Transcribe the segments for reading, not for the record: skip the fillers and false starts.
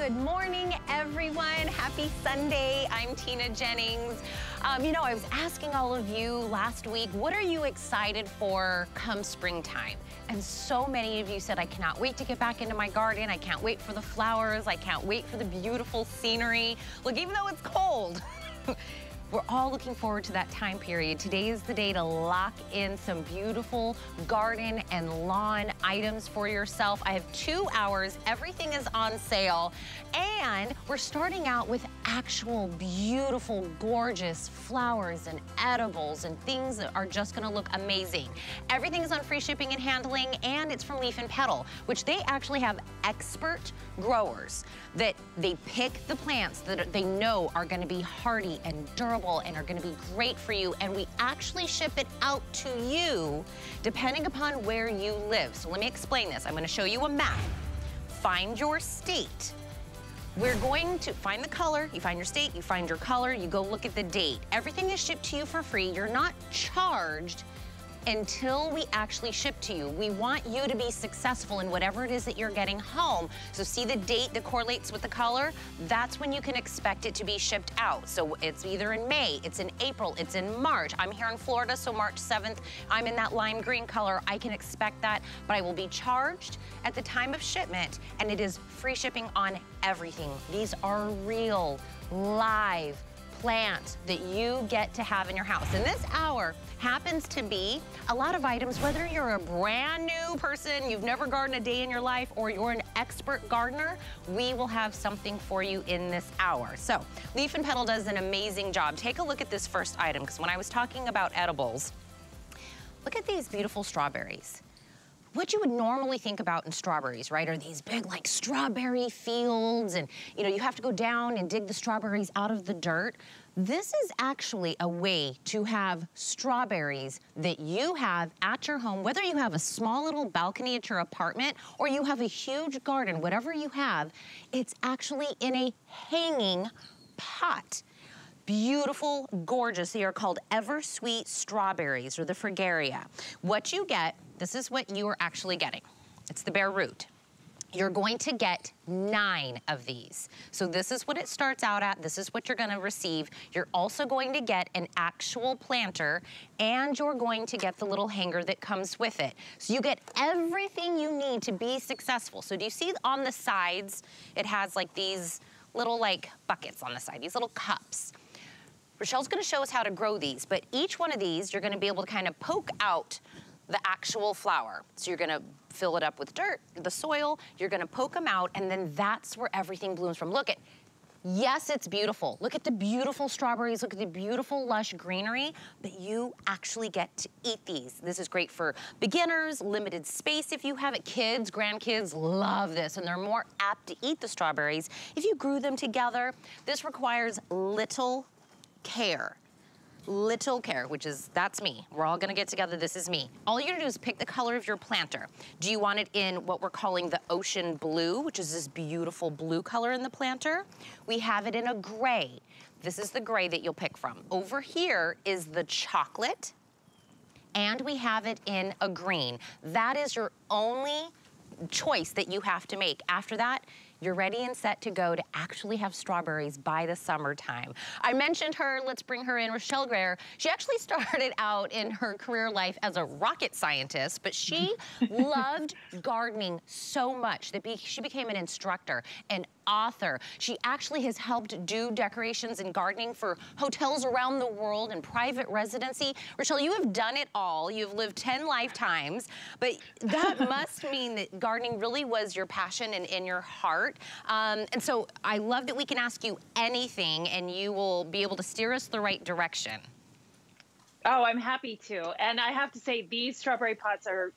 Good morning, everyone. Happy Sunday. I'm Tina Jennings. I was asking all of you last week, what are you excited for come springtime? And so many of you said, I cannot wait to get back into my garden. I can't wait for the flowers. I can't wait for the beautiful scenery. Look, even though it's cold, we're all looking forward to that time period. Today is the day to lock in some beautiful garden and lawn items for yourself. I have 2 hours, everything is on sale, and we're starting out with actual beautiful, gorgeous flowers and edibles and things that are just gonna look amazing. Everything is on free shipping and handling, and it's from Leaf and Petal, which they actually have expert growers that they pick the plants that they know are gonna be hardy and durable and are going to be great for you, and we actually ship it out to you depending upon where you live. So let me explain this. I'm going to show you a map. Find your state. We're going to find the color, you find your state, you find your color, you go look at the date. Everything is shipped to you for free. You're not charged until we actually ship to you. We want you to be successful in whatever it is that you're getting home. So see the date that correlates with the color? That's when you can expect it to be shipped out. So it's either in May, it's in April, it's in March. I'm here in Florida, so March 7th, I'm in that lime green color. I can expect that, but I will be charged at the time of shipment, and it is free shipping on everything. These are real, live plants that you get to have in your house. And this hour happens to be a lot of items, whether you're a brand new person, you've never gardened a day in your life, or you're an expert gardener, we will have something for you in this hour. So Leaf and Petal does an amazing job. Take a look at this first item, because when I was talking about edibles, look at these beautiful strawberries. What you would normally think about in strawberries, right, are these big, like, strawberry fields, and, you know, you have to go down and dig the strawberries out of the dirt. This is actually a way to have strawberries that you have at your home, whether you have a small little balcony at your apartment or you have a huge garden, whatever you have, it's actually in a hanging pot. Beautiful, gorgeous. They are called Eversweet strawberries, or the Fragaria. What you get, this is what you are actually getting. It's the bare root. You're going to get 9 of these. So this is what it starts out at. This is what you're gonna receive. You're also going to get an actual planter, and you're going to get the little hanger that comes with it. So you get everything you need to be successful. So do you see on the sides, it has like these little like buckets on the side, these little cups. Rochelle's gonna show us how to grow these, but each one of these, you're gonna be able to kind of poke out the actual flower. So you're gonna fill it up with dirt, the soil, you're gonna poke them out, and then that's where everything blooms from. Look at, yes, it's beautiful. Look at the beautiful strawberries, look at the beautiful lush greenery, but you actually get to eat these. This is great for beginners, limited space if you have it. Kids, grandkids love this, and they're more apt to eat the strawberries if you grew them together. This requires little care, little care, which is, that's me. We're all gonna get together, this is me. All you're gonna do is pick the color of your planter. Do you want it in what we're calling the ocean blue, which is this beautiful blue color in the planter? We have it in a gray. This is the gray that you'll pick from. Over here is the chocolate, and we have it in a green. That is your only choice that you have to make. After that, you're ready and set to go to actually have strawberries by the summertime. I mentioned her, let's bring her in, Rochelle Greayer. She actually started out in her career life as a rocket scientist, but she loved gardening so much that she became an instructor, an author. She actually has helped do decorations and gardening for hotels around the world and private residency. Rochelle, you have done it all. You've lived 10 lifetimes, but that must mean that gardening really was your passion and in your heart. And so I love that we can ask you anything and you will be able to steer us the right direction. Oh, I'm happy to. And I have to say, these strawberry pots are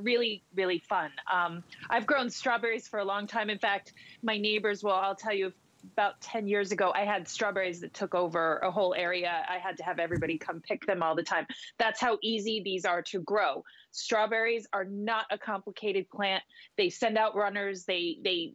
really, really fun. I've grown strawberries for a long time. In fact, my neighbors will, I'll tell you, about 10 years ago, I had strawberries that took over a whole area. I had to have everybody come pick them all the time. That's how easy these are to grow. Strawberries are not a complicated plant. They send out runners. They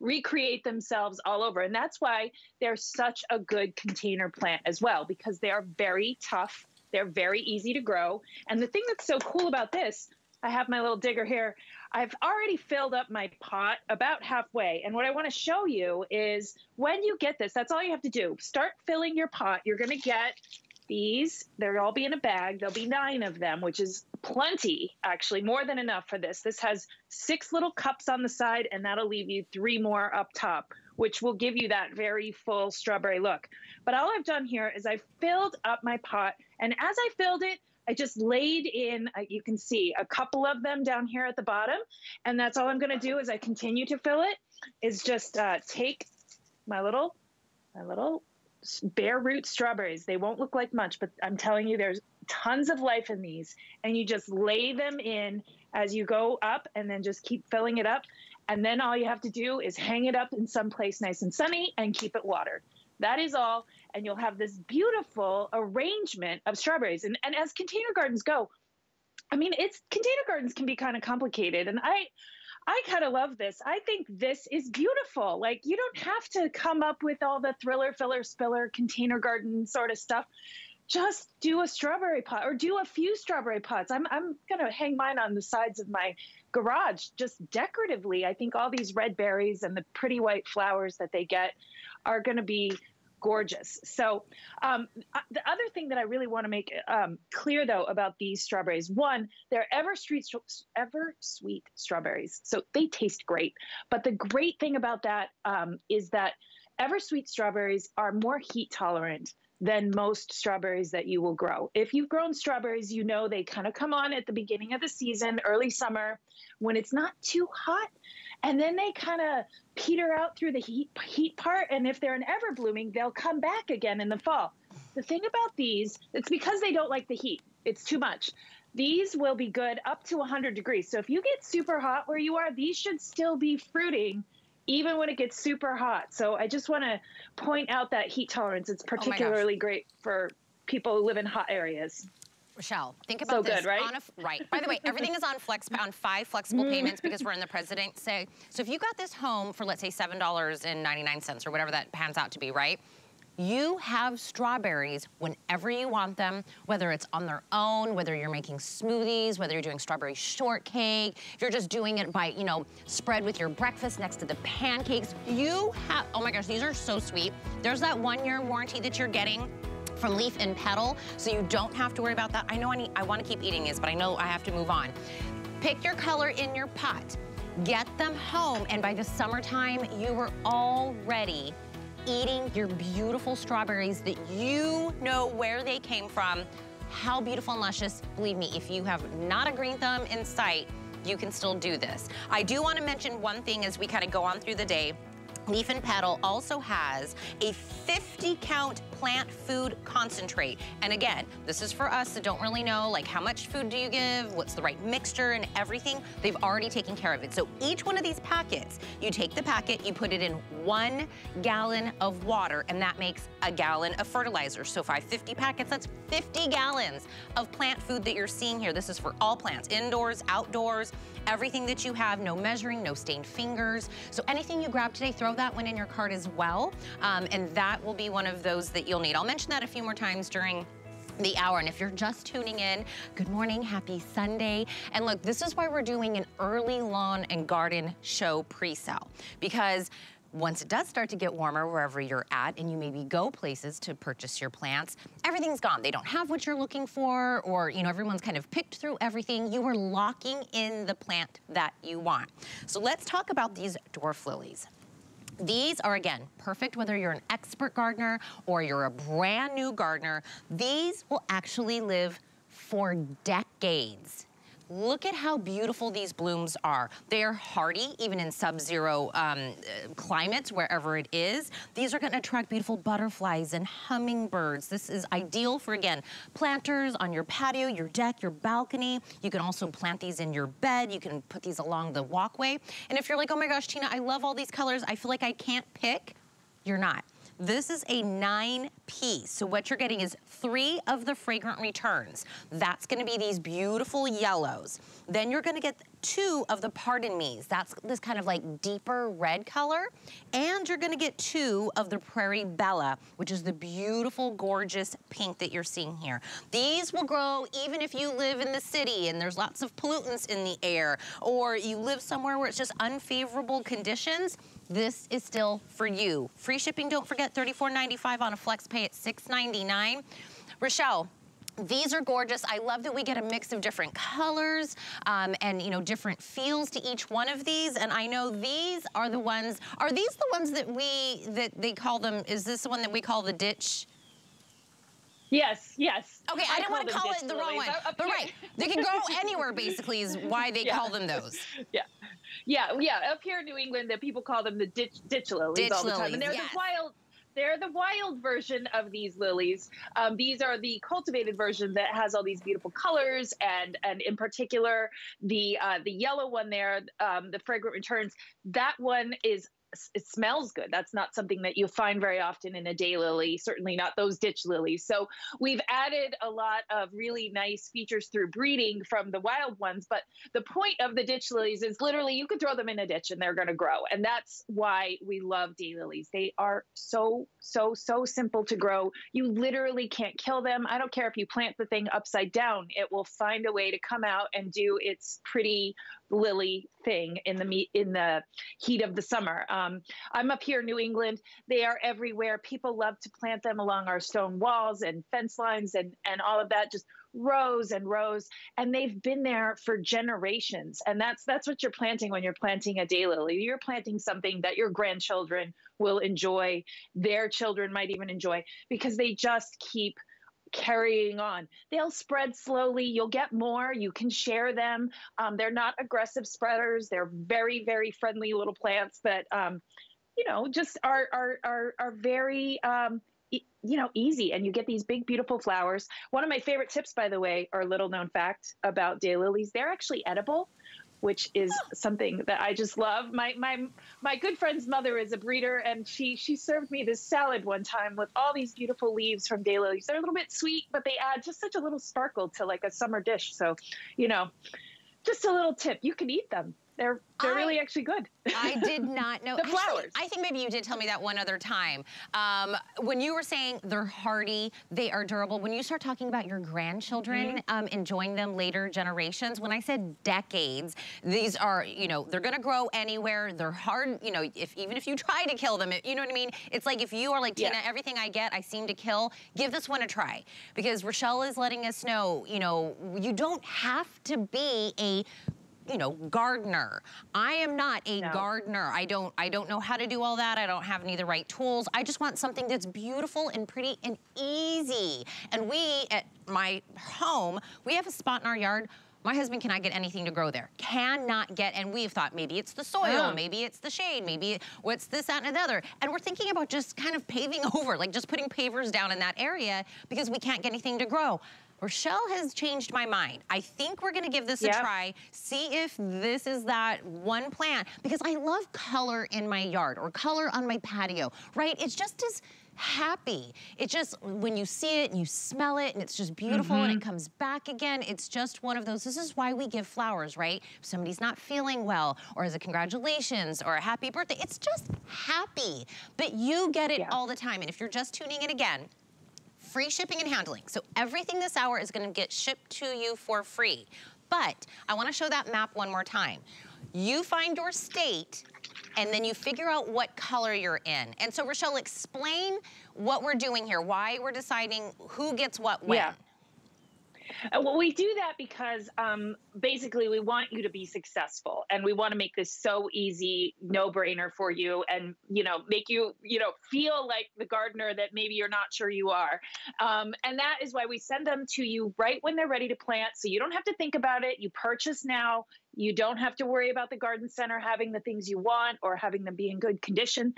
recreate themselves all over. And that's why they're such a good container plant as well, because they are very tough. They're very easy to grow. And the thing that's so cool about this, I have my little digger here. I've already filled up my pot about halfway. And what I want to show you is when you get this, that's all you have to do. Start filling your pot. You're going to get these. They'll all be in a bag. There'll be 9 of them, which is plenty, actually, more than enough for this. This has 6 little cups on the side, and that'll leave you 3 more up top, which will give you that very full strawberry look. But all I've done here is I filled up my pot, and as I filled it, I just laid in, you can see, a couple of them down here at the bottom, and that's all I'm gonna do as I continue to fill it, is just take my little bare root strawberries. They won't look like much, but I'm telling you, there's tons of life in these, and you just lay them in as you go up, and then just keep filling it up. And then all you have to do is hang it up in some place nice and sunny and keep it watered. That is all. And you'll have this beautiful arrangement of strawberries. And as container gardens go, I mean, container gardens can be kind of complicated. And I kind of love this. I think this is beautiful. Like, you don't have to come up with all the thriller, filler, spiller, container garden sort of stuff. Just do a strawberry pot, or do a few strawberry pots. I'm gonna hang mine on the sides of my garage, just decoratively. I think all these red berries and the pretty white flowers that they get are gonna be gorgeous. So the other thing that I really wanna make clear, though, about these strawberries, one, they're Eversweet strawberries. So they taste great. But the great thing about that is that Eversweet strawberries are more heat tolerant than most strawberries that you will grow. If you've grown strawberries, you know they kind of come on at the beginning of the season, early summer, when it's not too hot, and then they kind of peter out through the heat part, and if they're an ever blooming, they'll come back again in the fall. The thing about these, it's because they don't like the heat. It's too much. These will be good up to 100 degrees. So if you get super hot where you are, these should still be fruiting even when it gets super hot. So I just want to point out that heat tolerance. It's particularly great for people who live in hot areas. Rochelle, think about this. So good, right? Right. By the way, everything is on 5 flexible payments because we're in the President's Day. So if you got this home for, let's say, $7.99 or whatever that pans out to be, right? You have strawberries whenever you want them, whether it's on their own, whether you're making smoothies, whether you're doing strawberry shortcake, if you're just doing it by, you know, spread with your breakfast next to the pancakes. You have, oh my gosh, these are so sweet. There's that 1-year warranty that you're getting from Leaf and Petal, so you don't have to worry about that. I know I want to keep eating these, but I know I have to move on. Pick your color in your pot, get them home, and by the summertime, you were already eating your beautiful strawberries that you know where they came from. How beautiful and luscious. Believe me, if you have not a green thumb in sight, you can still do this. I do want to mention one thing as we kind of go on through the day. Leaf and Petal also has a 50-count plant food concentrate. And again, this is for us that don't really know, like, how much food do you give, what's the right mixture and everything. They've already taken care of it. So each one of these packets, you take the packet, you put it in 1 gallon of water, and that makes a gallon of fertilizer. So if I have 50 packets, that's 50 gallons of plant food that you're seeing here. This is for all plants, indoors, outdoors, everything that you have, no measuring, no stained fingers. So anything you grab today, throw that one in your cart as well. And that will be one of those that you'll need. I'll mention that a few more times during the hour. And if you're just tuning in, good morning, happy Sunday. And look, this is why we're doing an early lawn and garden show pre-sale, because once it does start to get warmer wherever you're at, and you maybe go places to purchase your plants, everything's gone. They don't have what you're looking for, or, you know, everyone's kind of picked through everything. You are locking in the plant that you want. So let's talk about these dwarf lilies. These are, again, perfect whether you're an expert gardener or you're a brand new gardener. These will actually live for decades. Look at how beautiful these blooms are. They are hardy, even in sub-zero climates, wherever it is. These are gonna attract beautiful butterflies and hummingbirds. This is ideal for, again, planters on your patio, your deck, your balcony. You can also plant these in your bed. You can put these along the walkway. And if you're like, oh my gosh, Tina, I love all these colors, I feel like I can't pick, you're not. This is a 9-piece. So what you're getting is 3 of the fragrant returns. That's gonna be these beautiful yellows. Then you're gonna get 2 of the Pardon Me's. That's this kind of like deeper red color. And you're gonna get 2 of the Prairie Bella, which is the beautiful, gorgeous pink that you're seeing here. These will grow even if you live in the city and there's lots of pollutants in the air, or you live somewhere where it's just unfavorable conditions. This is still for you. Free shipping, don't forget, $34.95 on a flex pay at $6.99. Rochelle, these are gorgeous. I love that we get a mix of different colors and, you know, different feels to each one of these. And I know these are the ones, are these the ones that they call them, is this the one that we call the ditch? Yes, yes. Okay, I didn't want to call it the wrong one, but right. They can grow anywhere, basically, is why they call them those. Yeah. Yeah, yeah. Up here in New England, that people call them the ditch lilies all the time. And they're the wild. They're the wild version of these lilies. These are the cultivated version that has all these beautiful colors, and in particular, the yellow one there, the fragrant returns. That one is. It smells good. That's not something that you'll find very often in a daylily, certainly not those ditch lilies. So we've added a lot of really nice features through breeding from the wild ones, but the point of the ditch lilies is literally you could throw them in a ditch and they're going to grow. And that's why we love daylilies. They are so simple to grow. You literally can't kill them. I don't care if you plant the thing upside down. It will find a way to come out and do its pretty lily thing in the heat of the summer. I'm up here in New England. They are everywhere. People love to plant them along our stone walls and fence lines and all of that, just rows and rows. And they've been there for generations. And that's what you're planting when you're planting a daylily. You're planting something that your grandchildren will enjoy, their children might even enjoy, because they just keep carrying on. They'll spread slowly. You'll get more. You can share them. They're not aggressive spreaders. They're very, very friendly little plants that, you know, just are very, you know, easy. And you get these big, beautiful flowers. One of my favorite tips, by the way, or little known fact about daylilies, they're actually edible, which is something that I just love. My good friend's mother is a breeder, and she served me this salad one time with all these beautiful leaves from daylilies. They're a little bit sweet, but they add just such a little sparkle to like a summer dish. So, you know, just a little tip. You can eat them. They're really actually good. I did not know. The flowers. Actually, I think maybe you did tell me that one other time. When you were saying they're hardy, they are durable. When you start talking about your grandchildren enjoying them later generations, when I said decades, these are, you know, they're gonna grow anywhere. They're hard, you know, even if you try to kill them, you know what I mean? It's like if you are like, Tina, everything I get, I seem to kill, give this one a try. Because Rochelle is letting us know, you know, you don't have to be a, you know, gardener. I am not a gardener. I don't know how to do all that. I don't have any of the right tools. I just want something that's beautiful and pretty and easy. And we, at my home, we have a spot in our yard. My husband cannot get anything to grow there. Cannot get, and we've thought maybe it's the soil, maybe it's the shade, maybe what's this, that, and the other. And we're thinking about just kind of paving over, like just putting pavers down in that area because we can't get anything to grow. Rochelle has changed my mind. I think we're gonna give this a try, see if this is that one plant, because I love color in my yard or color on my patio, right? It's just as happy. It just, when you see it and you smell it and it's just beautiful and it comes back again, it's just one of those, this is why we give flowers, right? If somebody's not feeling well or as a congratulations or a happy birthday, it's just happy. But you get it all the time. And if you're just tuning in again, free shipping and handling. So everything this hour is gonna get shipped to you for free. But I wanna show that map one more time. You find your state and then you figure out what color you're in. And so Rochelle, explain what we're doing here, why we're deciding who gets what when. Yeah. Well, we do that because basically we want you to be successful, and we want to make this so easy, no-brainer for you, and, you know, make you, you know, feel like the gardener that maybe you're not sure you are. And that is why we send them to you right when they're ready to plant, so you don't have to think about it. You purchase now. You don't have to worry about the garden center having the things you want or having them be in good condition.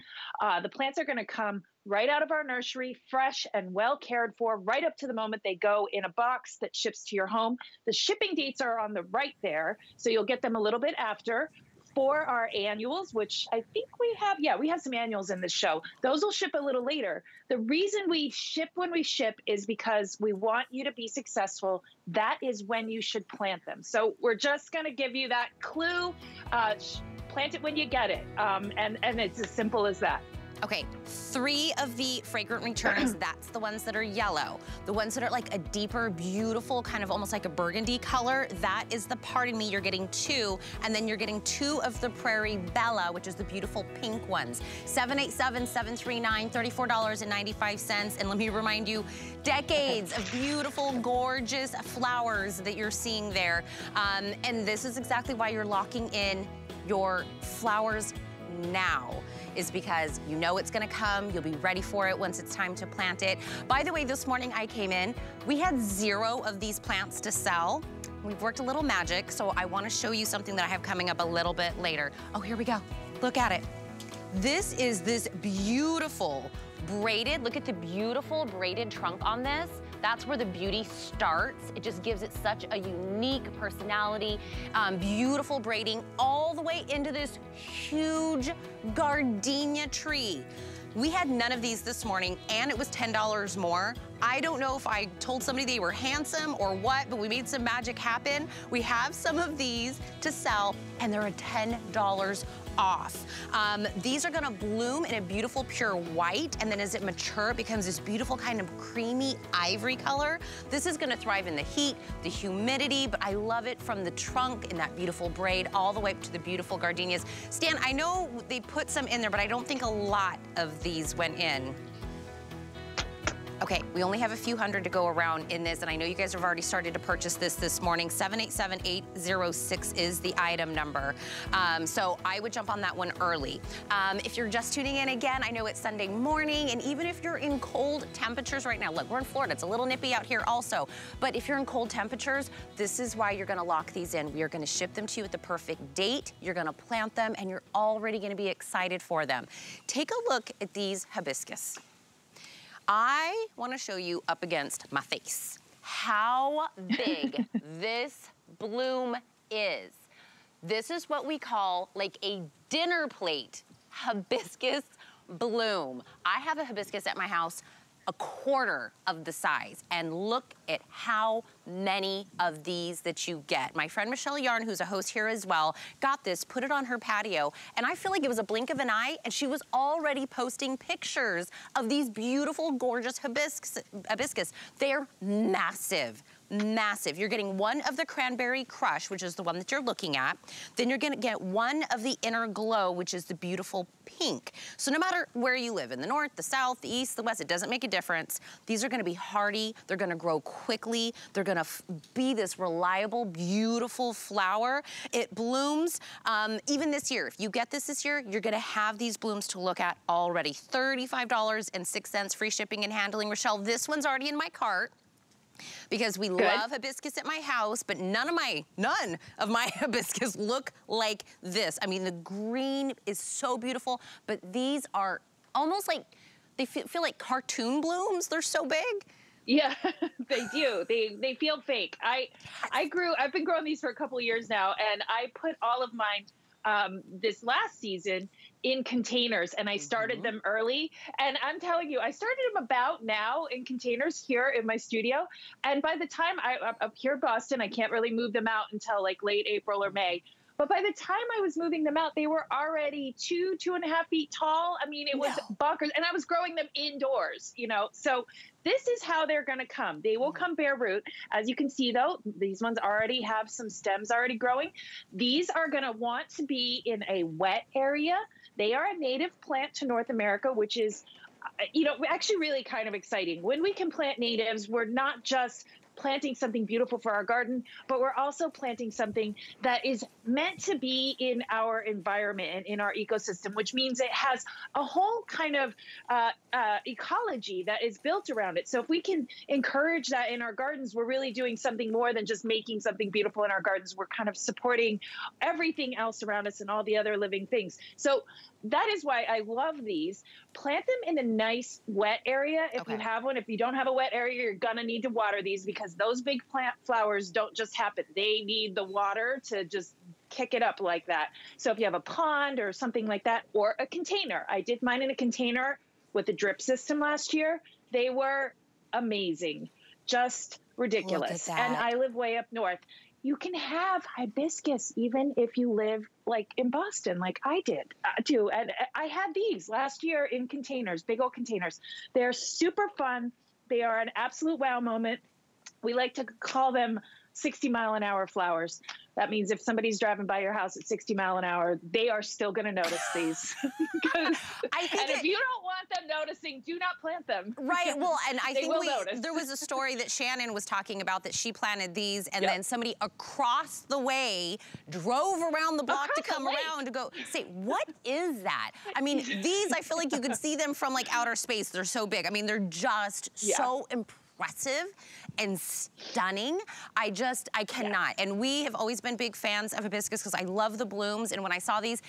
The plants are going to come right out of our nursery, fresh and well cared for, right up to the moment they go in a box that ships to your home. The shipping dates are on the right there, so you'll get them a little bit after. for our annuals, which I think we have, yeah, we have some annuals in this show. Those will ship a little later. The reason we ship when we ship is because we want you to be successful. That is when you should plant them. So we're just gonna give you that clue. Plant it when you get it. And it's as simple as that. Okay, 3 of the fragrant returns, that's the ones that are yellow. The ones that are like a deeper, beautiful, kind of almost like a burgundy color, that is the, pardon me, you're getting 2, and then you're getting 2 of the Prairie Bella, which is the beautiful pink ones. 787-739, $34.95, and let me remind you, decades of beautiful, gorgeous flowers that you're seeing there. And this is exactly why you're locking in your flowers now, is because you know it's gonna come, you'll be ready for it once it's time to plant it. By the way, this morning I came in, we had 0 of these plants to sell. We've worked a little magic, so I wanna show you something that I have coming up a little bit later. Oh, here we go, look at it. This is this beautiful braided, look at the beautiful braided trunk on this. That's where the beauty starts. It just gives it such a unique personality, beautiful braiding all the way into this huge gardenia tree. We had none of these this morning, and it was $10 more. I don't know if I told somebody they were handsome or what, but we made some magic happen. We have some of these to sell, and they're $10 off. These are gonna bloom in a beautiful pure white, and then as it matures, it becomes this beautiful kind of creamy ivory color. This is gonna thrive in the heat, the humidity, but I love it from the trunk in that beautiful braid all the way up to the beautiful gardenias. Stan, I know they put some in there, but I don't think a lot of these went in. Okay, we only have a few hundred to go around in this, and I know you guys have already started to purchase this morning. 787-806 is the item number. So I would jump on that one early. If you're just tuning in again, I know it's Sunday morning, and even if you're in cold temperatures right now, look, we're in Florida, it's a little nippy out here also, but if you're in cold temperatures, this is why you're gonna lock these in. We are gonna ship them to you at the perfect date, you're gonna plant them, and you're already gonna be excited for them. Take a look at these hibiscus. I want to show you up against my face how big this bloom is. This is what we call like a dinner plate hibiscus bloom. I have a hibiscus at my house a quarter of the size, and look at how many of these that you get. My friend Michelle Yarn, who's a host here as well, got this, put it on her patio, and I feel like it was a blink of an eye, and she was already posting pictures of these beautiful, gorgeous hibiscus. They're massive. Massive. You're getting 1 of the Cranberry Crush, which is the one that you're looking at. Then you're gonna get 1 of the Inner Glow, which is the beautiful pink. So no matter where you live, in the north, the south, the east, the west, it doesn't make a difference. These are gonna be hardy, they're gonna grow quickly, they're gonna be this reliable, beautiful flower. It blooms even this year. If you get this year, you're gonna have these blooms to look at already. $35.06, free shipping and handling. Rochelle, this one's already in my cart, because we love hibiscus at my house, but none of my hibiscus look like this. I mean, the green is so beautiful, but these are almost like, they feel like cartoon blooms. They're so big. Yeah, they do. They feel fake. I've been growing these for a couple of years now, and I put all of mine this last season in containers, and I started them early, and I'm telling you, I started them about now in containers here in my studio, and by the time I'm up here in Boston, I can't really move them out until like late April or May, but by the time I was moving them out, they were already 2.5 feet tall. I mean, it was bonkers, and I was growing them indoors, you know, so this is how they're gonna come. They will come bare root. As you can see though, these ones already have some stems already growing. These are gonna want to be in a wet area. They are a native plant to North America, which is, you know, actually really kind of exciting. When we can plant natives, we're not just planting something beautiful for our garden, but we're also planting something that is meant to be in our environment and in our ecosystem, which means it has a whole kind of ecology that is built around it. So if we can encourage that in our gardens, we're really doing something more than just making something beautiful in our gardens. We're kind of supporting everything else around us and all the other living things. So that is why I love these. Plant them in a nice wet area if you have one. If you don't have a wet area, you're gonna need to water these, because those big plant flowers don't just happen. They need the water to just kick it up like that. So if you have a pond or something like that, or a container, I did mine in a container with the drip system last year. They were amazing, just ridiculous. And I live way up north. You can have hibiscus even if you live like in Boston, like I did too. And I had these last year in containers, big old containers. They're super fun. They are an absolute wow moment. We like to call them 60-mile-an-hour flowers. That means if somebody's driving by your house at 60-mile-an-hour, they are still going to notice these. If you don't want them noticing, do not plant them. Right. Well, and I think there was a story that Shannon was talking about that she planted these, and then somebody across the way drove around the block to come around to go say, what is that? I mean, these, I feel like you could see them from like outer space. They're so big. I mean, they're just so impressive and stunning. I cannot. And we have always been big fans of hibiscus because I love the blooms. And when I saw these,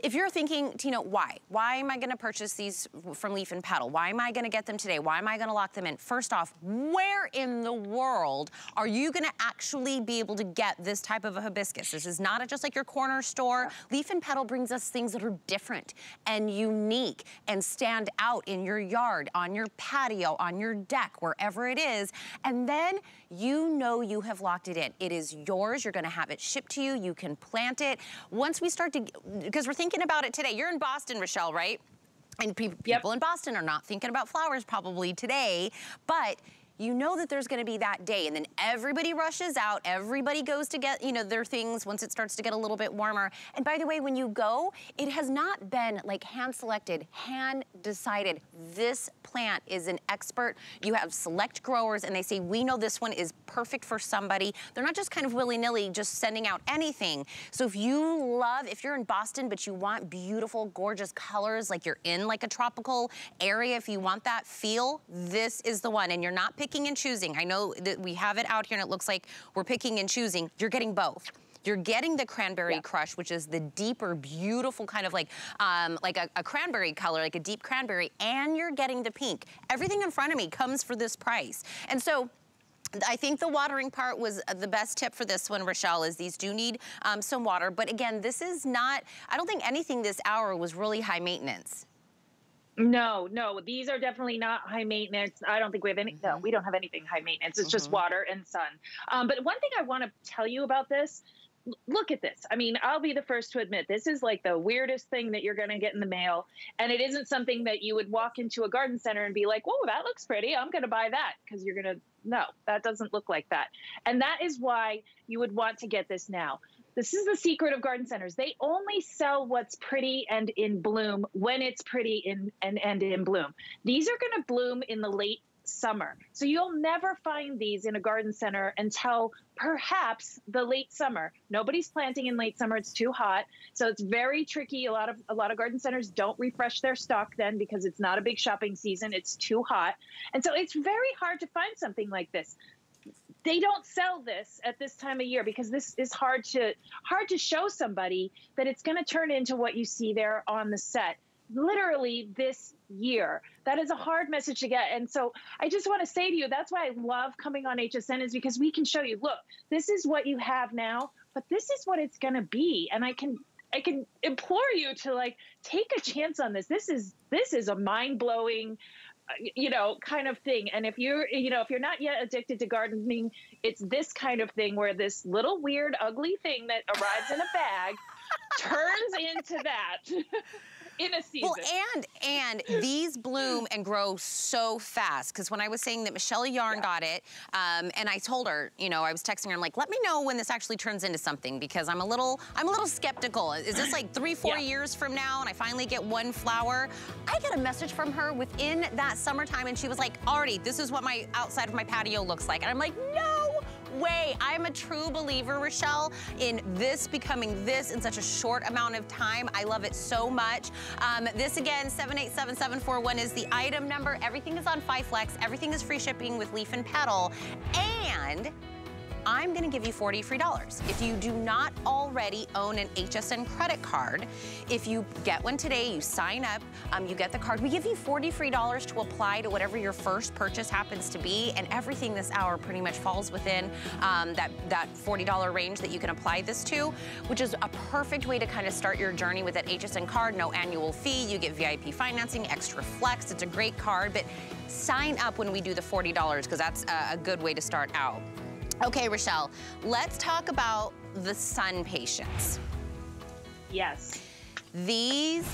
if you're thinking, Tina, why? Why am I going to purchase these from Leaf and Petal? Why am I going to get them today? Why am I going to lock them in? First off, where in the world are you going to actually be able to get this type of a hibiscus? This is not just like your corner store. Leaf and Petal brings us things that are different and unique and stand out in your yard, on your patio, on your deck, wherever it is. And then you know you have locked it in. It is yours. You're going to have it shipped to you. You can plant it. Once we start to, because we're thinking about it today. You're in Boston, Rochelle, right? And people in Boston are not thinking about flowers probably today, but you know that there's going to be that day, and then everybody rushes out. Everybody goes to get, you know, their things once it starts to get a little bit warmer. And by the way, when you go, it has not been like hand selected, hand decided. This plant is an expert. You have select growers, and they say, we know this one is perfect for somebody. They're not just kind of willy-nilly just sending out anything. So if you love, if you're in Boston, but you want beautiful, gorgeous colors, like you're in like a tropical area, if you want that feel, this is the one. And you're not picking and choosing. I know that we have it out here and it looks like we're picking and choosing. You're getting both. You're getting the Cranberry Crush, which is the deeper, beautiful kind of like a cranberry color, like a deep cranberry, and you're getting the pink. Everything in front of me comes for this price. And so I think the watering part was the best tip for this one, Rochelle, is these do need some water. But again, this is not, I don't think anything this hour was really high maintenance. No, no, these are definitely not high maintenance. I don't think we have any, no, we don't have anything high maintenance. It's just water and sun. But one thing I want to tell you about this, look at this. I mean, I'll be the first to admit, this is like the weirdest thing that you're going to get in the mail. And it isn't something that you would walk into a garden center and be like, whoa, that looks pretty. I'm going to buy that. Because you're going to, no, that doesn't look like that. And that is why you would want to get this now. This is the secret of garden centers. They only sell what's pretty and in bloom when it's pretty and in bloom. These are going to bloom in the late summer. So you'll never find these in a garden center until perhaps the late summer. Nobody's planting in late summer. It's too hot. So it's very tricky. A lot of garden centers don't refresh their stock then because it's not a big shopping season. It's too hot. And so it's very hard to find something like this. They don't sell this at this time of year because this is hard to show somebody that it's going to turn into what you see there on the set literally this year. That is a hard message to get. And so I just want to say to you, that's why I love coming on HSN, is because we can show you, look, this is what you have now, but this is what it's going to be. And I can implore you to like take a chance on this. This is a mind-blowing, you know, kind of thing. And if you're, you know, if you're not yet addicted to gardening, it's this kind of thing where this little weird, ugly thing that arrives in a bag turns into that in a season. Well, and these bloom and grow so fast. Because when I was saying that Michelle Yarn got it, and I told her, you know, I was texting her, I'm like, let me know when this actually turns into something, because I'm a little skeptical. Is this like 3-4 years from now and I finally get one flower? I got a message from her within that summertime, and she was like, already, this is what my outside of my patio looks like. And I'm like, no way. I'm a true believer, Rochelle, in this becoming this in such a short amount of time. I love it so much. This again, 787-741 is the item number. Everything is on 5 Flex. Everything is free shipping with Leaf and Petal. And I'm gonna give you 40 free dollars. If you do not already own an HSN credit card, if you get one today, you sign up, you get the card, we give you 40 free dollars to apply to whatever your first purchase happens to be, and everything this hour pretty much falls within that $40 range that you can apply this to, which is a perfect way to kind of start your journey with that HSN card. No annual fee, you get VIP financing, extra flex, it's a great card, but sign up when we do the $40 because that's a good way to start out. Okay, Rochelle, let's talk about the sun patients. Yes. These,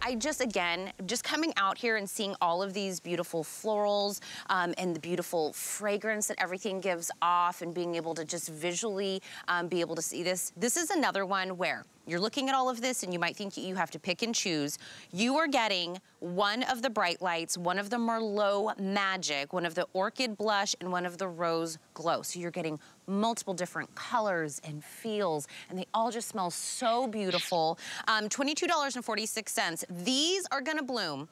I just, again, just coming out here and seeing all of these beautiful florals and the beautiful fragrance that everything gives off, and being able to just visually be able to see this. This is another one where you're looking at all of this and you might think you have to pick and choose. You are getting one of the bright lights, one of the Merlot Magic, one of the Orchid Blush, and one of the Rose Glow. So you're getting multiple different colors and feels, and they all just smell so beautiful. $22.46. These are gonna bloom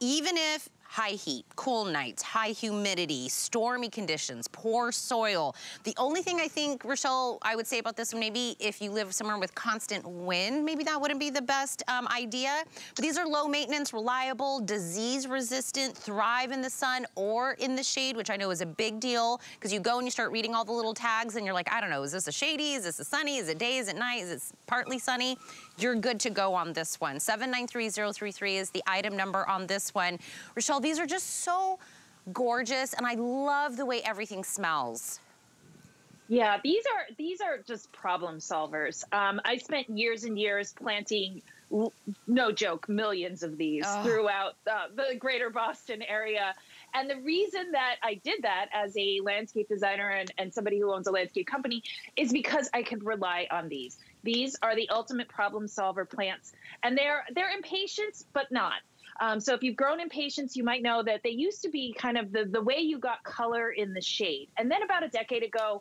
even if high heat, cool nights, high humidity, stormy conditions, poor soil. The only thing I think, Rochelle, I would say about this one, maybe if you live somewhere with constant wind, maybe that wouldn't be the best idea. But these are low maintenance, reliable, disease resistant, thrive in the sun or in the shade, which I know is a big deal because you go and you start reading all the little tags and you're like, I don't know, is this a shady? Is this a sunny? Is it day? Is it night? Is it partly sunny? You're good to go on this one. 793033 is the item number on this one. Rochelle, these are just so gorgeous, and I love the way everything smells. Yeah, these are just problem solvers. I spent years and years planting, no joke, millions of these throughout the greater Boston area. And the reason that I did that as a landscape designer and somebody who owns a landscape company is because I could rely on these. These are the ultimate problem solver plants, and they're impatient, but not. So if you've grown in patience, you might know that they used to be kind of the way you got color in the shade. And then about a decade ago,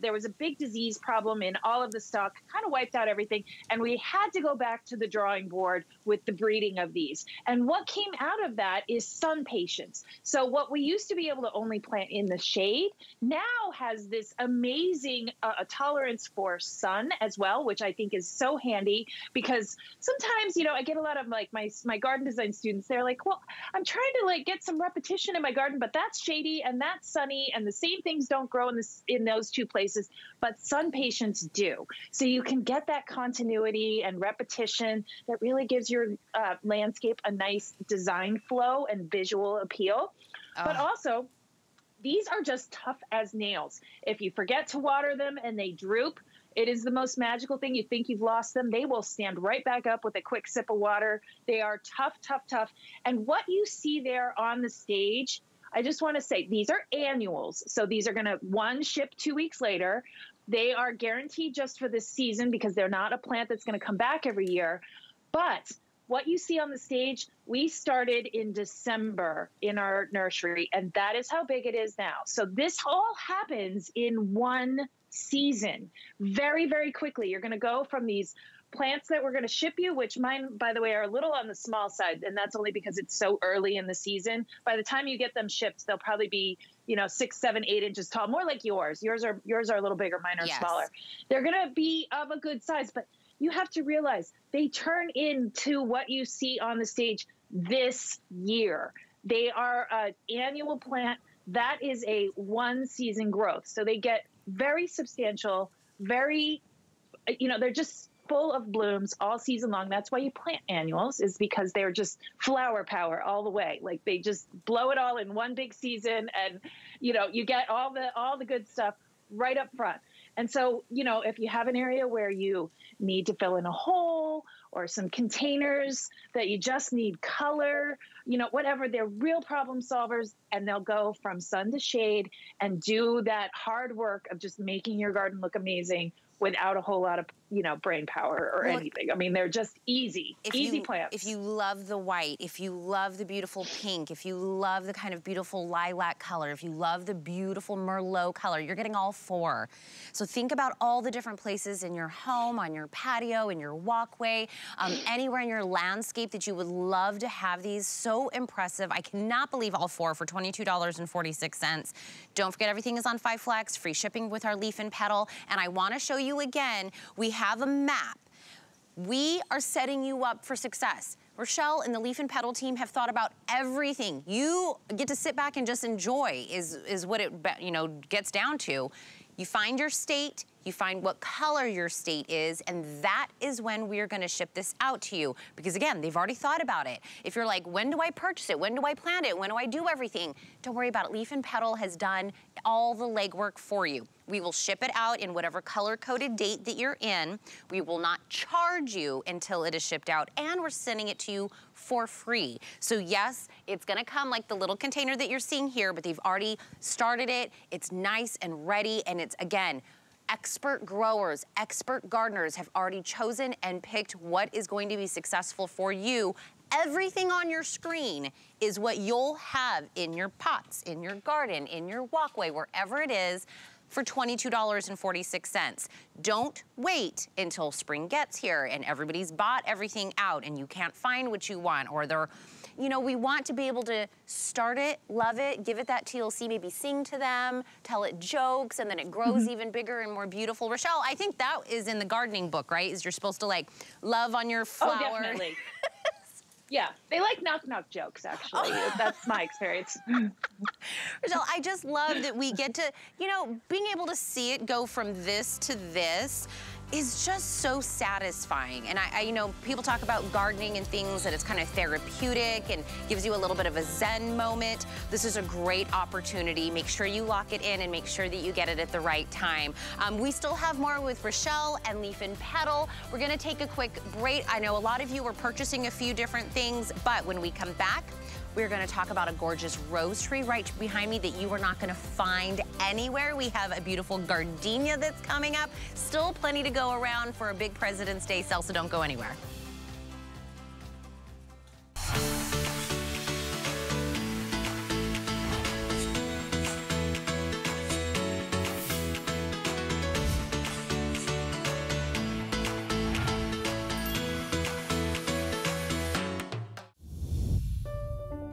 there was a big disease problem in all of the stock, kind of wiped out everything. And we had to go back to the drawing board with the breeding of these. And what came out of that is sun patience. So what we used to be able to only plant in the shade now has this amazing tolerance for sun as well, which I think is so handy because sometimes, you know, I get a lot of like my garden design students, they're like, well, I'm trying to like get some repetition in my garden, but that's shady and that's sunny, and the same things don't grow in those two places, but sun patients do. So you can get that continuity and repetition that really gives your landscape a nice design flow and visual appeal. But also, these are just tough as nails. If you forget to water them and they droop, it is the most magical thing. You think you've lost them, they will stand right back up with a quick sip of water. They are tough, tough, tough. And what you see there on the stage, I just want to say, these are annuals. So these are going to, one, ship 2 weeks later. They are guaranteed just for this season because they're not a plant that's going to come back every year. But what you see on the stage, we started in December in our nursery, and that is how big it is now. So this all happens in one season very, very quickly. You're going to go from these plants that we're going to ship you, which mine, by the way, are a little on the small side, and that's only because it's so early in the season. By the time you get them shipped, they'll probably be, you know, 6, 7, 8 inches tall, more like yours. Yours are a little bigger, mine are smaller. They're going to be of a good size, but you have to realize they turn into what you see on the stage this year. They are an annual plant. That is a one-season growth. So they get very substantial, very, you know, they're just full of blooms all season long. That's why you plant annuals, is because they're just flower power all the way. Like they just blow it all in one big season, and, you know, you get all the good stuff right up front. And so, you know, if you have an area where you need to fill in a hole or some containers that you just need color, you know, whatever, they're real problem solvers, and they'll go from sun to shade and do that hard work of just making your garden look amazing without a whole lot of brain power or anything. I mean, they're just easy plants. If you love the white, if you love the beautiful pink, if you love the kind of beautiful lilac color, if you love the beautiful Merlot color, you're getting all four. So think about all the different places in your home, on your patio, in your walkway, anywhere in your landscape that you would love to have these. So impressive. I cannot believe all four for $22.46. Don't forget, everything is on 5 Flex, free shipping with our Leaf and Petal. And I want to show you again, we have a map. We are setting you up for success. Rochelle and the Leaf and Petal team have thought about everything. You get to sit back and just enjoy is what it gets down to. You find your state, you find what color your state is, and that is when we're gonna ship this out to you. Because again, they've already thought about it. If you're like, when do I purchase it? When do I plant it? When do I do everything? Don't worry about it. Leaf and Petal has done all the legwork for you. We will ship it out in whatever color-coded date that you're in. We will not charge you until it is shipped out, and we're sending it to you for free. So yes, it's gonna come like the little container that you're seeing here, but they've already started it. It's nice and ready, and it's, again, expert growers, expert gardeners have already chosen and picked what is going to be successful for you. Everything on your screen is what you'll have in your pots, in your garden, in your walkway, wherever it is, for $22.46. Don't wait until spring gets here and everybody's bought everything out and you can't find what you want, or they're, we want to be able to start it, love it, give it that TLC, maybe sing to them, tell it jokes, and then it grows even bigger and more beautiful. Rochelle, I think that is in the gardening book, right? Is you're supposed to like love on your flower. Oh, definitely. Yeah, they like knock-knock jokes, actually. Oh. That's my experience. Rochelle, I just love that we get to, being able to see it go from this to this is just so satisfying. And I people talk about gardening and things that it's kind of therapeutic and gives you a little bit of a zen moment. This is a great opportunity. Make sure you lock it in and make sure that you get it at the right time. We still have more with Rochelle and Leaf and Petal. We're gonna take a quick break. I know a lot of you were purchasing a few different things, but when we come back, we're going to talk about a gorgeous rose tree right behind me that you are not going to find anywhere. We have a beautiful gardenia that's coming up. Still plenty to go around for a big President's Day sale, so don't go anywhere.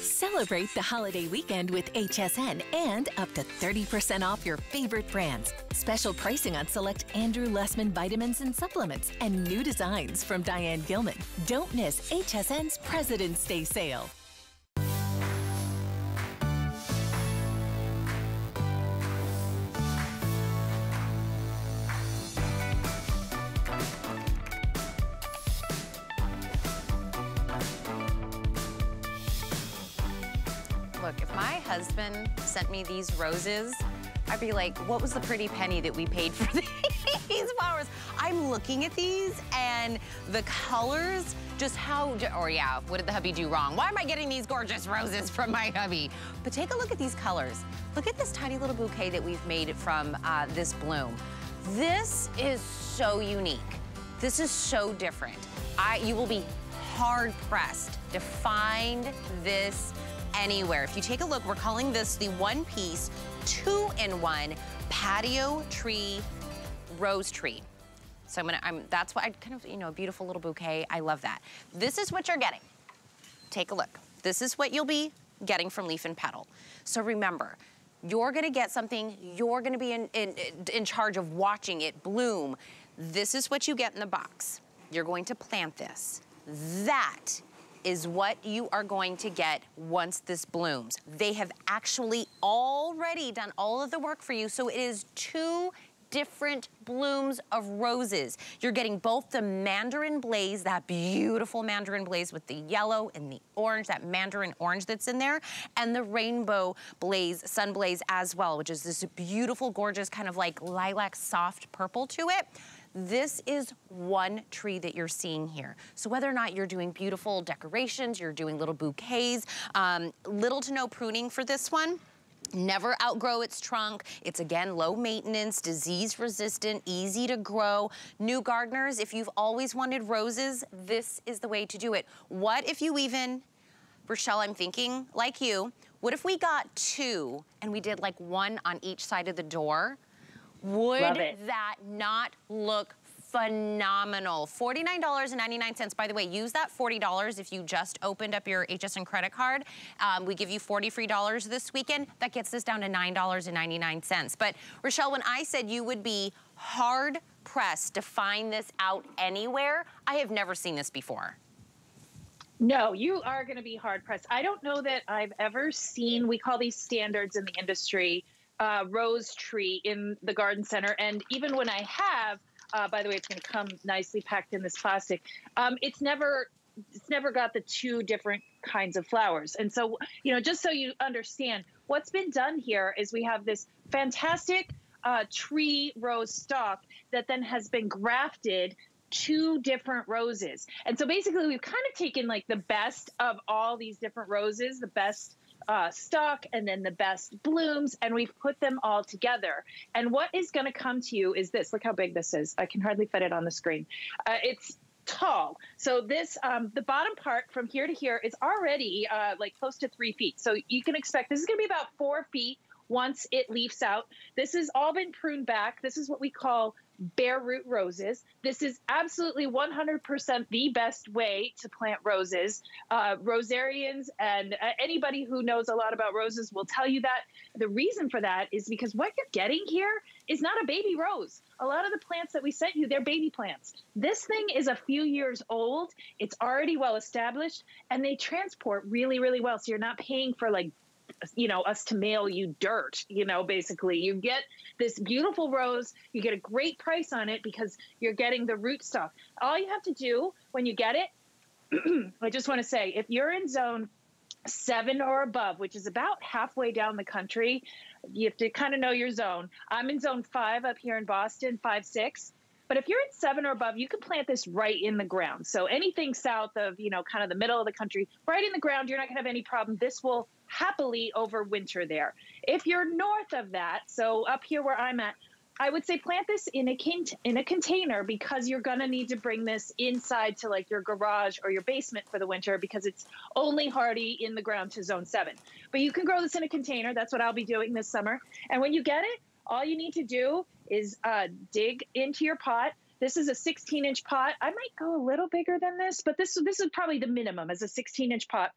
Celebrate the holiday weekend with HSN and up to 30% off your favorite brands. Special pricing on select Andrew Lessman vitamins and supplements and new designs from Diane Gilman. Don't miss HSN's President's Day sale. Husband sent me these roses, I'd be like, what was the pretty penny that we paid for these flowers? I'm looking at these and the colors, just how, or yeah, what did the hubby do wrong? Why am I getting these gorgeous roses from my hubby? But take a look at these colors. Look at this tiny little bouquet that we've made from this bloom. This is so unique. This is so different. You will be hard pressed to find this anywhere. If you take a look, we're calling this the one-piece, two-in-one patio tree, rose tree. So that's what I kind of, a beautiful little bouquet. I love that. This is what you're getting. Take a look. This is what you'll be getting from Leaf and Petal. So remember, you're gonna get something, you're gonna be in charge of watching it bloom. This is what you get in the box. You're going to plant this. That is what you are going to get once this blooms. They have actually already done all of the work for you, so it is two different blooms of roses. You're getting both the mandarin blaze, that beautiful mandarin blaze with the yellow and the orange, that mandarin orange that's in there, and the rainbow blaze, sun blaze as well, which is this beautiful, gorgeous kind of like lilac soft purple to it. This is one tree that you're seeing here. So whether or not you're doing beautiful decorations, you're doing little bouquets, little to no pruning for this one. Never outgrow its trunk. It's again low maintenance, disease resistant, easy to grow. New gardeners, if you've always wanted roses, this is the way to do it. What if you even, Rochelle, I'm thinking like you, what if we got two and we did like one on each side of the door? Would that not look phenomenal? $49.99. By the way, use that $40 if you just opened up your HSN credit card. We give you $40 free dollars this weekend. That gets this down to $9.99. But Rochelle, when I said you would be hard pressed to find this out anywhere, I have never seen this before. No, you are going to be hard pressed. I don't know that I've ever seen, we call these standards in the industry, rose tree in the garden center. And even when I have, by the way, it's going to come nicely packed in this plastic. It's never got the two different kinds of flowers. And so, you know, just so you understand, what's been done here is we have this fantastic tree rose stalk that then has been grafted two different roses. And so basically we've kind of taken like the best of all these different roses, the best stock and then the best blooms, and we've put them all together. And what is going to come to you is this. Look how big this is. I can hardly fit it on the screen. It's tall. So this, the bottom part from here to here is already like close to 3 feet. So you can expect this is going to be about 4 feet once it leaves out. This has all been pruned back. This is what we call bare root roses. This is absolutely 100% the best way to plant roses. Rosarians and anybody who knows a lot about roses will tell you that. The reason for that is because what you're getting here is not a baby rose. A lot of the plants that we sent you, they're baby plants. This thing is a few years old. It's already well established and they transport really, really well. So you're not paying for like, you know, us to mail you dirt, you know, basically. You get this beautiful rose, you get a great price on it because you're getting the rootstock. All you have to do when you get it, I just want to say, if you're in zone 7 or above, which is about halfway down the country, you have to kind of know your zone. I'm in zone 5 up here in Boston, 5, 6. But if you're at 7 or above, you can plant this right in the ground. So anything south of, you know, kind of the middle of the country, right in the ground, you're not going to have any problem. This will happily overwinter there. If you're north of that, so up here where I'm at, I would say plant this in a container because you're going to need to bring this inside to like your garage or your basement for the winter because it's only hardy in the ground to zone 7. But you can grow this in a container. That's what I'll be doing this summer. And when you get it, all you need to do is dig into your pot. This is a 16-inch pot. I might go a little bigger than this, but this is probably the minimum as a 16-inch pot.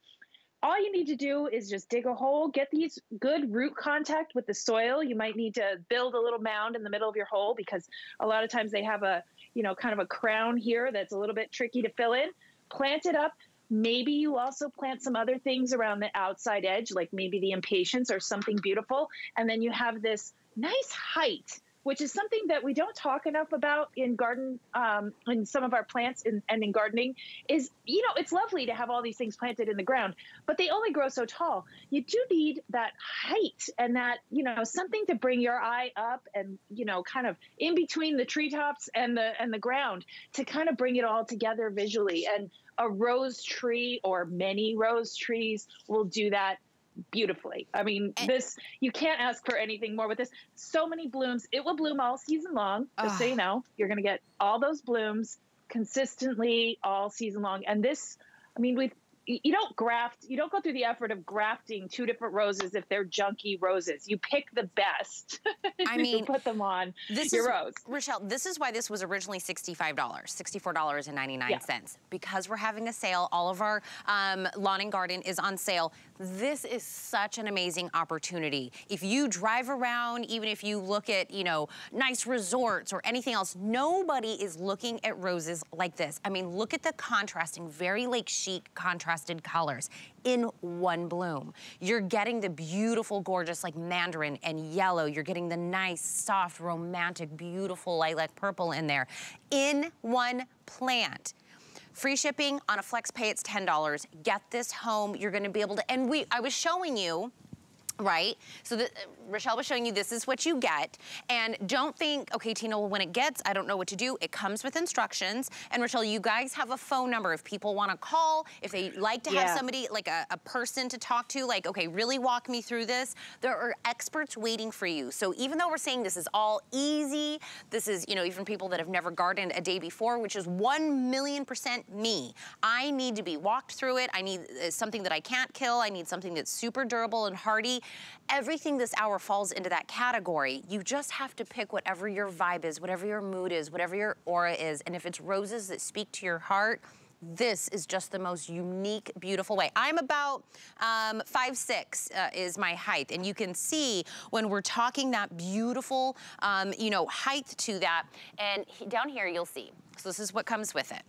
All you need to do is just dig a hole, get these good root contact with the soil. You might need to build a little mound in the middle of your hole because a lot of times they have a, you know, kind of a crown here that's a little bit tricky to fill in. Plant it up. Maybe you also plant some other things around the outside edge, like maybe the impatiens or something beautiful. And then you have this nice height, which is something that we don't talk enough about in garden, in some of our plants and in gardening is, you know, it's lovely to have all these things planted in the ground, but they only grow so tall. You do need that height and that, you know, something to bring your eye up and, you know, kind of in between the treetops and the ground to kind of bring it all together visually. And a rose tree or many rose trees will do that beautifully. I mean, this, you can't ask for anything more with this. So many blooms. It will bloom all season long. Just so you know, you're going to get all those blooms consistently all season long. And this, I mean, you don't go through the effort of grafting two different roses if they're junky roses. You pick the best. I mean, you put them on your rose. Rochelle, this is why this was originally $65, $64.99. Yeah. Because we're having a sale, all of our lawn and garden is on sale. This is such an amazing opportunity. If you drive around, even if you look at, you know, nice resorts or anything else, nobody is looking at roses like this. I mean, look at the contrasting, very like chic contrast contrasted colors in one bloom. You're getting the beautiful, gorgeous, like mandarin and yellow. You're getting the nice, soft, romantic, beautiful lilac purple in there in one plant. Free shipping on a flex pay, it's $10. Get this home. You're gonna be able to, and I was showing you, right? So Rochelle was showing you this is what you get. And don't think, okay, Tina, well, when it gets, I don't know what to do. It comes with instructions. And Rochelle, you guys have a phone number. If people want to call, if they like to have somebody, like a person to talk to, like, okay, really walk me through this. There are experts waiting for you. So even though we're saying this is all easy, this is, you know, even people that have never gardened a day before, which is 1,000,000% me. I need to be walked through it. I need something that I can't kill. I need something that's super durable and hardy. Everything this hour falls into that category. You just have to pick whatever your vibe is, whatever your mood is, whatever your aura is, and if it's roses that speak to your heart, this is just the most unique, beautiful way. I'm about 5'6" is my height, and you can see when we're talking that beautiful, you know, height to that, and down here you'll see. So this is what comes with it.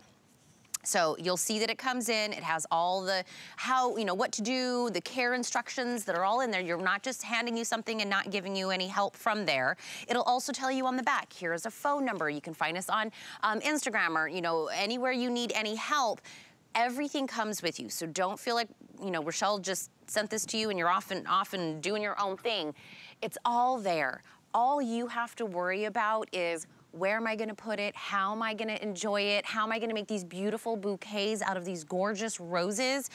So you'll see that it comes in, it has all the, how, you know, what to do, the care instructions that are all in there. You're not just handing you something and not giving you any help from there. It'll also tell you on the back, here is a phone number. You can find us on Instagram or, you know, anywhere you need any help. Everything comes with you. So don't feel like, you know, Rochelle just sent this to you and you're off and doing your own thing. It's all there. All you have to worry about is, where am I gonna put it? How am I gonna enjoy it? How am I gonna make these beautiful bouquets out of these gorgeous roses?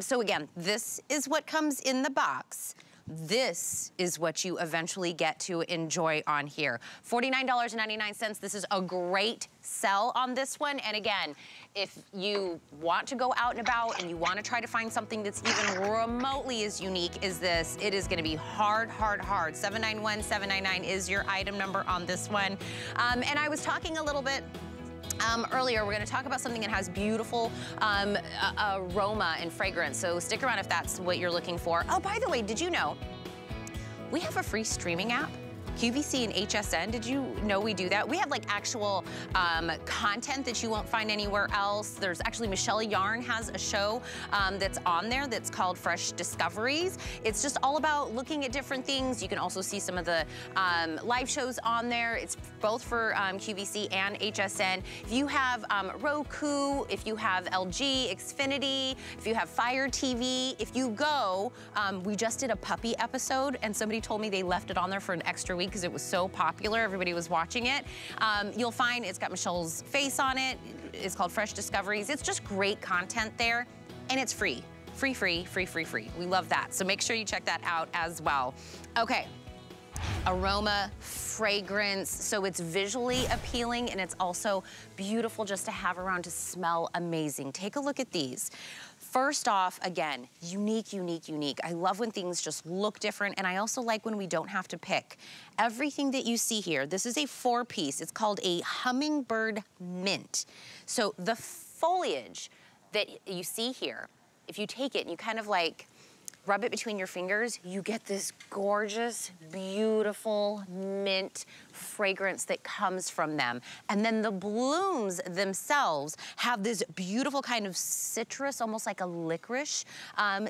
So again, this is what comes in the box. This is what you eventually get to enjoy on here. $49.99, this is a great sell on this one. And again, if you want to go out and about and you want to try to find something that's even remotely as unique as this, it is going to be hard, hard, hard. 791-799 is your item number on this one. And I was talking a little bit earlier, we're going to talk about something that has beautiful aroma and fragrance. So stick around if that's what you're looking for. Oh, by the way, did you know we have a free streaming app? QVC and HSN, did you know we do that? We have like actual content that you won't find anywhere else. There's actually, Michelle Yarn has a show that's on there that's called Fresh Discoveries. It's just all about looking at different things. You can also see some of the live shows on there. It's both for QVC and HSN. If you have Roku, if you have LG, Xfinity, if you have Fire TV, if you go, we just did a puppy episode and somebody told me they left it on there for an extra week because it was so popular, everybody was watching it. You'll find it's got Michelle's face on it. It's called Fresh Discoveries. It's just great content there, and it's free. Free, free, free, free, free. We love that. So make sure you check that out as well. Okay. Aroma, fragrance, so it's visually appealing and it's also beautiful just to have around, to smell amazing. Take a look at these. First off, again, unique, unique, unique. I love when things just look different, and I also like when we don't have to pick. Everything that you see here, this is a 4-piece. It's called a hummingbird mint. So the foliage that you see here, if you take it and you kind of like rub it between your fingers, you get this gorgeous, beautiful mint fragrance that comes from them. And then the blooms themselves have this beautiful kind of citrus, almost like a licorice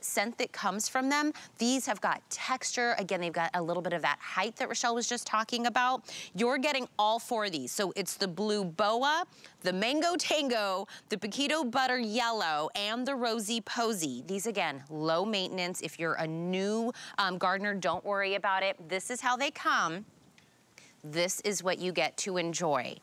scent that comes from them. These have got texture. Again, they've got a little bit of that height that Rochelle was just talking about. You're getting all four of these. So it's the blue boa, the mango tango, the Paquito butter yellow, and the rosy posy. These, again, low maintenance. If you're a new gardener, don't worry about it. This is how they come. This is what you get to enjoy.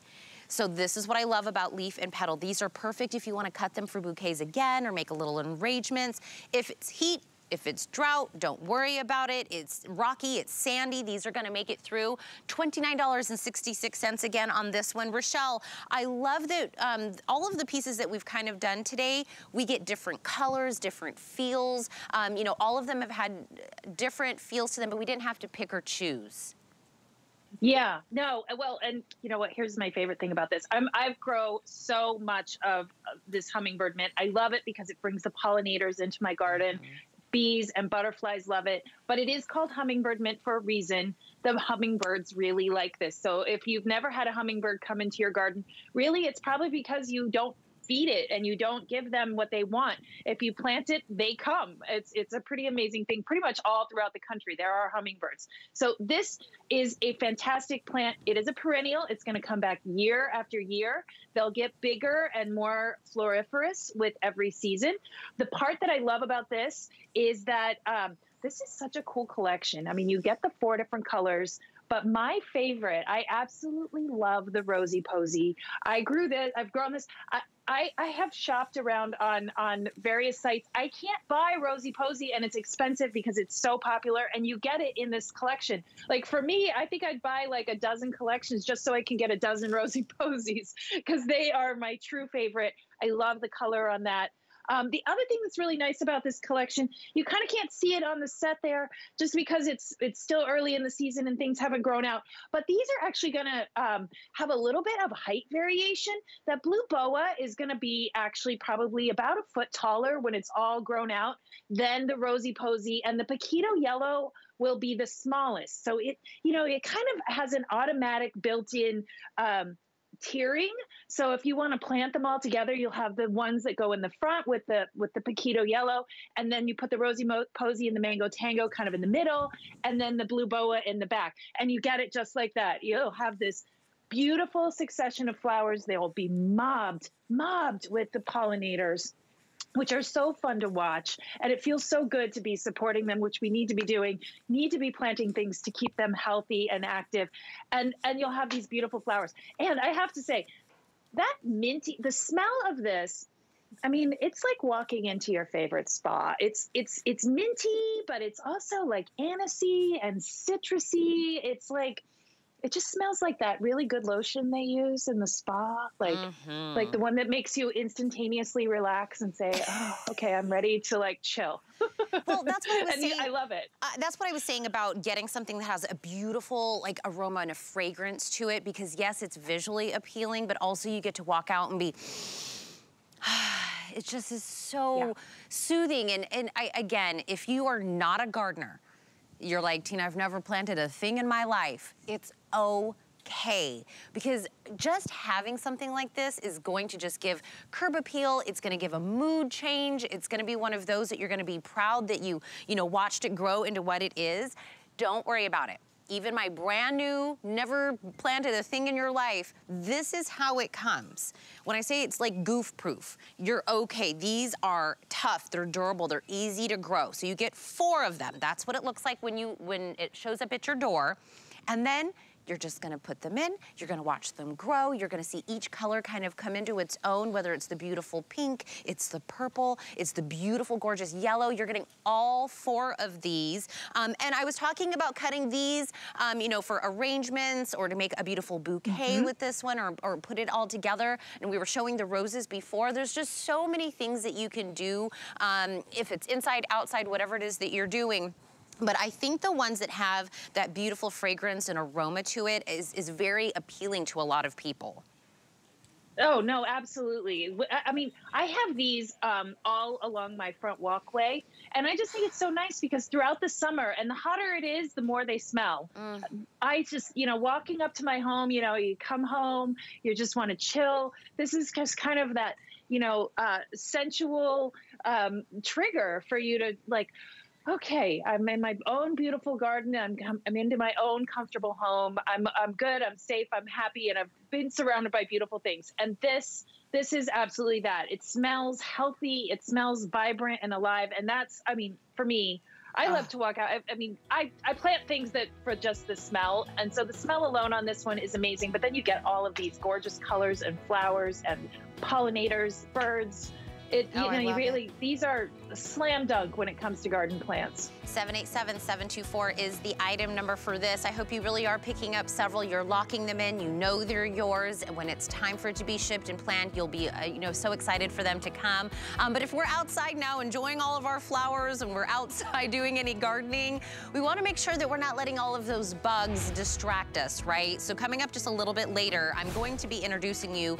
So this is what I love about Leaf and Petal. These are perfect if you want to cut them for bouquets again or make a little arrangements. If it's heat, if it's drought, don't worry about it. It's rocky, it's sandy. These are gonna make it through. $29.66 again on this one. Rochelle, I love that all of the pieces that we've kind of done today, we get different colors, different feels. You know, all of them have had different feels to them, but we didn't have to pick or choose. Yeah, no, well, and you know what, here's my favorite thing about this. I've grown so much of this hummingbird mint. I love it because it brings the pollinators into my garden. Mm-hmm. Bees and butterflies love it, but it is called hummingbird mint for a reason. The hummingbirds really like this. So if you've never had a hummingbird come into your garden, really, it's probably because you don't feed it and you don't give them what they want, if you plant it, they come. It's a pretty amazing thing. Pretty much all throughout the country, there are hummingbirds. So this is a fantastic plant. It is a perennial. It's going to come back year after year. They'll get bigger and more floriferous with every season. The part that I love about this is that this is such a cool collection. I mean, you get the 4 different colors, but my favorite, I absolutely love the Rosy Posy. I've grown this. I have shopped around on various sites. I can't buy Rosy Posy, and it's expensive because it's so popular, and you get it in this collection. Like for me, I think I'd buy like a dozen collections just so I can get a dozen Rosy Posies, because they are my true favorite. I love the color on that. The other thing that's really nice about this collection, you kind of can't see it on the set there just because it's still early in the season and things haven't grown out. But these are actually going to have a little bit of height variation. That blue boa is going to be actually probably about a foot taller when it's all grown out than the Rosy Posy, and the Paquito Yellow will be the smallest. So it, you know, it kind of has an automatic built-in tiering. So if you want to plant them all together, you'll have the ones that go in the front with the Paquito Yellow, and then you put the Rosy Posy and the Mango Tango kind of in the middle, and then the blue boa in the back, and you get it just like that. You'll have this beautiful succession of flowers. They will be mobbed with the pollinators, which are so fun to watch, and it feels so good to be supporting them, which we need to be doing, need to be planting things to keep them healthy and active, and you'll have these beautiful flowers. And I have to say, that minty, the smell of this, I mean, it's like walking into your favorite spa. It's minty, but it's also like anisey and citrusy. It's like, it just smells like that really good lotion they use in the spa, like the one that makes you instantaneously relax and say, oh, okay, I'm ready to like chill. Well, that's what I was saying. I love it. That's what I was saying about getting something that has a beautiful like aroma and a fragrance to it, because yes, it's visually appealing, but also you get to walk out and be, it just is so soothing. And again, if you are not a gardener, you're like, Tina, I've never planted a thing in my life. It's okay, because just having something like this is going to just give curb appeal. It's going to give a mood change. It's going to be one of those that you're going to be proud that you know, watched it grow into what it is. Don't worry about it. Even my brand new, never planted a thing in your life, this is how it comes. When I say it's like goof proof, you're okay. These are tough, they're durable, they're easy to grow. So you get 4 of them. That's what it looks like when it shows up at your door. And then you're just gonna put them in, you're gonna watch them grow, you're gonna see each color kind of come into its own, whether it's the beautiful pink, it's the purple, it's the beautiful, gorgeous yellow. You're getting all 4 of these. And I was talking about cutting these, you know, for arrangements or to make a beautiful bouquet with this one, or put it all together. And we were showing the roses before. There's just so many things that you can do, if it's inside, outside, whatever it is that you're doing. But I think the ones that have that beautiful fragrance and aroma to it is very appealing to a lot of people. Oh, no, absolutely. I mean, I have these all along my front walkway, and I just think it's so nice because throughout the summer, and the hotter it is, the more they smell. I just, you know, walking up to my home, you know, you come home, you just want to chill. This is just kind of that, you know, sensual trigger for you to like, okay, I'm in my own beautiful garden. I'm into my own comfortable home. I'm good. I'm safe. I'm happy, and I've been surrounded by beautiful things. And this is absolutely that. It smells healthy. It smells vibrant and alive. And that's, I mean, for me, I love to walk out. I mean, I plant things that for just the smell. And so the smell alone on this one is amazing. But then you get all of these gorgeous colors and flowers and pollinators, birds. These are slam dunk when it comes to garden plants. 787-724 is the item number for this. I hope you really are picking up several. You're locking them in. You know they're yours, and when it's time for it to be shipped and planned, you'll be you know, so excited for them to come. But if we're outside now enjoying all of our flowers, and we're outside doing any gardening, we want to make sure that we're not letting all of those bugs distract us, right? So coming up just a little bit later, I'm going to be introducing you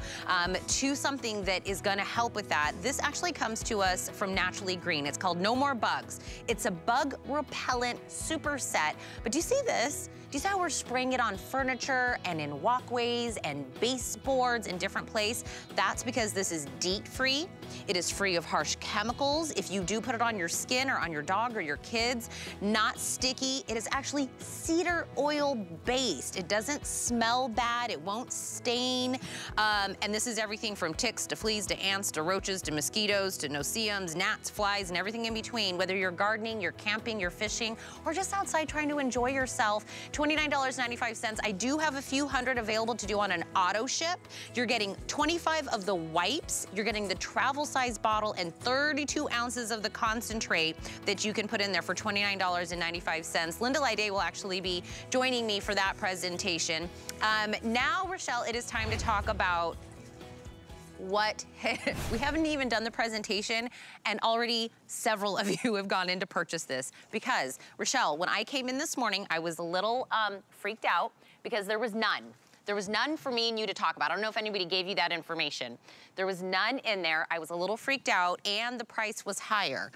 to something that is going to help with that. This actually comes to us from Naturally green. It's called No More Bugs. It's a bug repellent super set. But do you see this? Do you see how we're spraying it on furniture and in walkways and baseboards in different places? That's because this is DEET-free. It is free of harsh chemicals. If you do put it on your skin or on your dog or your kids, not sticky. It is actually cedar oil based. It doesn't smell bad. It won't stain. And this is everything from ticks to fleas to ants to roaches to mosquitoes to noceums, gnats, flies, and everything in between. Whether you're gardening, you're camping, you're fishing, or just outside trying to enjoy yourself, $29.95. I do have a few hundred available to do on an auto ship. You're getting 25 of the wipes. You're getting the travel size bottle and 32 ounces of the concentrate that you can put in there for $29.95. Linda Lyday will actually be joining me for that presentation. Now, Rochelle, it is time to talk about what we haven't even done the presentation and already several of you have gone in to purchase this, because Rochelle, when I came in this morning, I was a little freaked out because there was none. There was none for me and you to talk about. I don't know if anybody gave you that information. There was none in there. I was a little freaked out and the price was higher.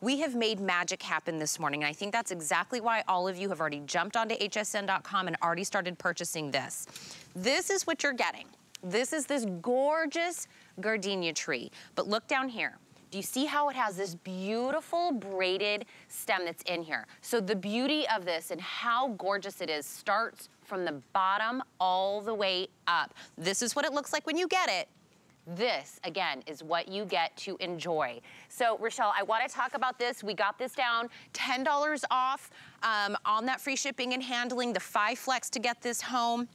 We have made magic happen this morning, and I think that's exactly why all of you have already jumped onto hsn.com and already started purchasing this. This is what you're getting. This is this gorgeous gardenia tree, but look down here. Do you see how it has this beautiful braided stem that's in here? So the beauty of this and how gorgeous it is starts from the bottom all the way up. This is what it looks like when you get it. This, again, is what you get to enjoy. So, Rochelle, I want to talk about this. We got this down $10 off on that free shipping and handling, the 5 flex to get this home.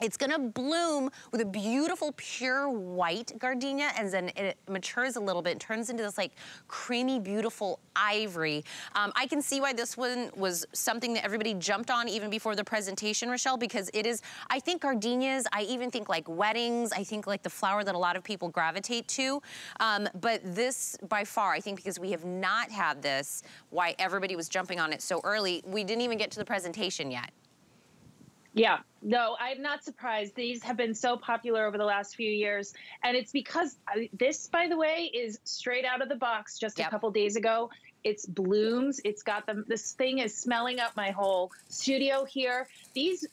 It's gonna bloom with a beautiful pure white gardenia, and then it matures a little bit. It turns into this like creamy, beautiful ivory. I can see why this one was something that everybody jumped on even before the presentation, Rochelle, because it is, I think gardenias, I even think like weddings, I think like the flower that a lot of people gravitate to. But this by far, I think because we have not had this, why everybody was jumping on it so early. We didn't even get to the presentation yet. Yeah, no, I'm not surprised. These have been so popular over the last few years. And it's because this, by the way, is straight out of the box just a couple days ago. It's blooms. It's got them. This thing is smelling up my whole studio here. These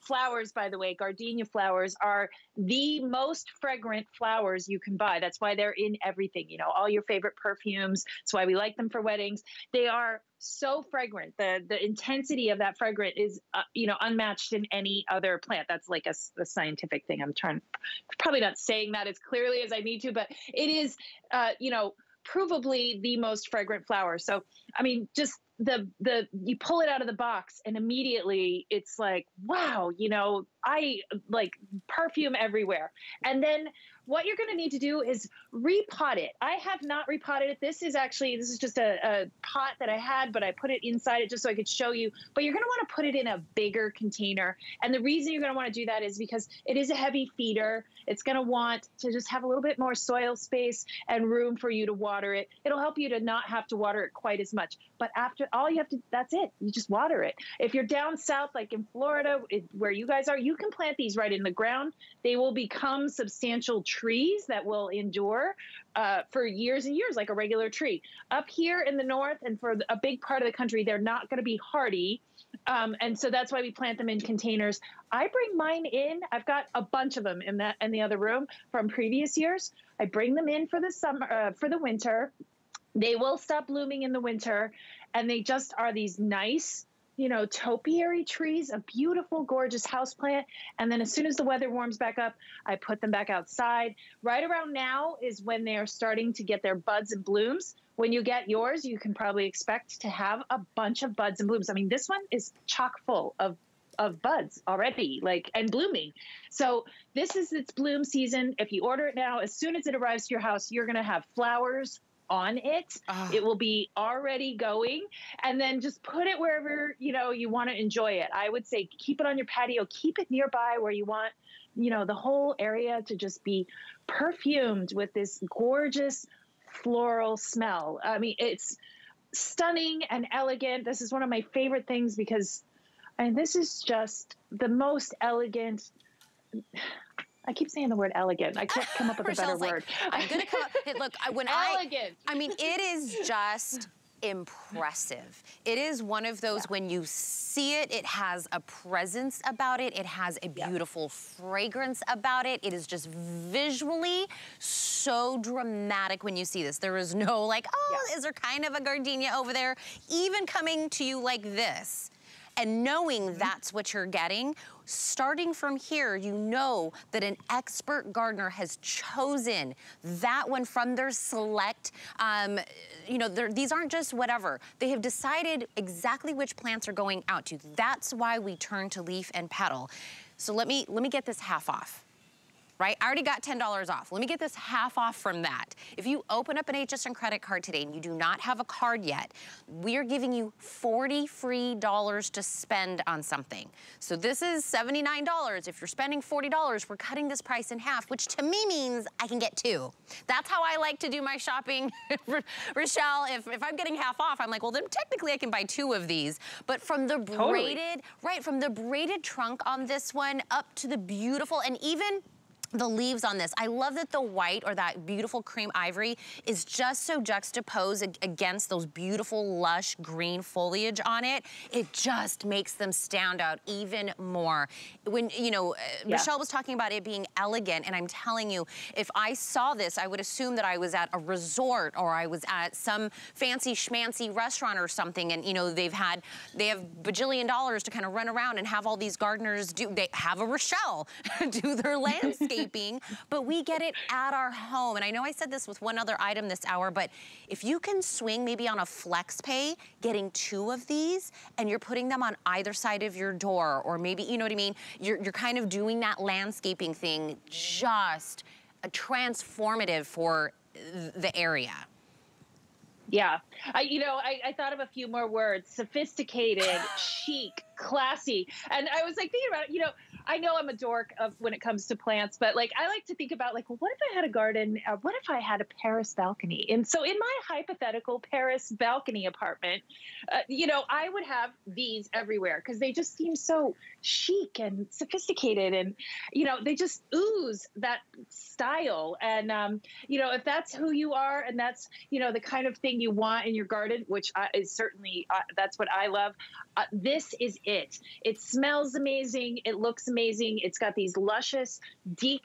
flowers, by the way, gardenia flowers, are the most fragrant flowers you can buy. That's why they're in everything, you know, all your favorite perfumes. That's why we like them for weddings. They are so fragrant. The intensity of that fragrant is, you know, unmatched in any other plant. That's like a scientific thing. I'm trying, probably not saying that as clearly as I need to, but it is, you know, provably the most fragrant flower. So, I mean, just the you pull it out of the box and immediately it's like, wow, you know, I like perfume everywhere. And then what you're going to need to do is repot it. I have not repotted it. This is just a pot that I had, but I put it inside it just so I could show you. But you're going to want to put it in a bigger container. And the reason you're going to want to do that is because it is a heavy feeder. It's going to want to just have a little bit more soil space and room for you to water it. It'll help you to not have to water it quite as much. But after all you have to, that's it. You just water it. If you're down south, like in Florida, where you guys are, you can plant these right in the ground. They will become substantial trees that will endure for years and years, like a regular tree. Up here in the north and for a big part of the country, they're not going to be hardy. And so that's why we plant them in containers. I bring mine in. I've got a bunch of them in the other room from previous years. I bring them in for the summer, for the winter. They will stop blooming in the winter, and they just are these nice, you know, topiary trees, a beautiful, gorgeous houseplant. And then as soon as the weather warms back up, I put them back outside. Right around now is when they are starting to get their buds and blooms. When you get yours, you can probably expect to have a bunch of buds and blooms. I mean, this one is chock full of buds already, like, and blooming. So this is its bloom season. If you order it now, as soon as it arrives to your house, you're going to have flowers on it. Oh. It will be already going, and then just put it wherever, you know, you want to enjoy it. I would say keep it on your patio, keep it nearby where you want, you know, the whole area to just be perfumed with this gorgeous floral smell. I mean, it's stunning and elegant. This is one of my favorite things because, I mean, this is just the most elegant I keep saying the word elegant. I can't come up with a better word. I'm gonna come up. Hey, look, when elegant. I mean, it is just impressive. It is one of those, when you see it, it has a presence about it. It has a beautiful fragrance about it. It is just visually so dramatic when you see this. There is no like, oh, is there kind of a gardenia over there? Even coming to you like this and knowing that's what you're getting, starting from here, you know that an expert gardener has chosen that one from their select, you know, these aren't just whatever. They have decided exactly which plants are going out to. That's why we turn to Leaf and Petal. So let me get this half off, right? I already got $10 off. Let me get this half off from that. If you open up an HSN credit card today and you do not have a card yet, we are giving you $40 free dollars to spend on something. So this is $79. If you're spending $40, we're cutting this price in half, which to me means I can get two. That's how I like to do my shopping, Rochelle. If I'm getting half off, I'm like, well, then technically I can buy two of these. But from the braided, right, from the braided trunk on this one up to the beautiful, and even the leaves on this. I love that the white or that beautiful cream ivory is just so juxtaposed against those beautiful lush green foliage on it. It just makes them stand out even more. When, you know, Michelle was talking about it being elegant, and I'm telling you, if I saw this, I would assume that I was at a resort or I was at some fancy schmancy restaurant or something, and you know, they have bajillion dollars to kind of run around and have all these gardeners do, they have a Rochelle do their landscape. But we get it at our home. And I know I said this with one other item this hour, but if you can swing maybe on a flex pay, getting two of these, and you're putting them on either side of your door, or maybe, you know what I mean? You're kind of doing that landscaping thing, just a transformative for the area. Yeah, I thought of a few more words: sophisticated, chic, classy. And I was like thinking about it, you know, I know I'm a dork when it comes to plants, but like I like to think about like, well, what if I had a garden? What if I had a Paris balcony? And so in my hypothetical Paris balcony apartment, you know, I would have these everywhere because they just seem so chic and sophisticated, and you know, they just ooze that style. And you know, if that's who you are and that's, you know, the kind of thing you want in your garden, which is certainly that's what I love. This is it. It smells amazing. It looks amazing. It's got these luscious, deep,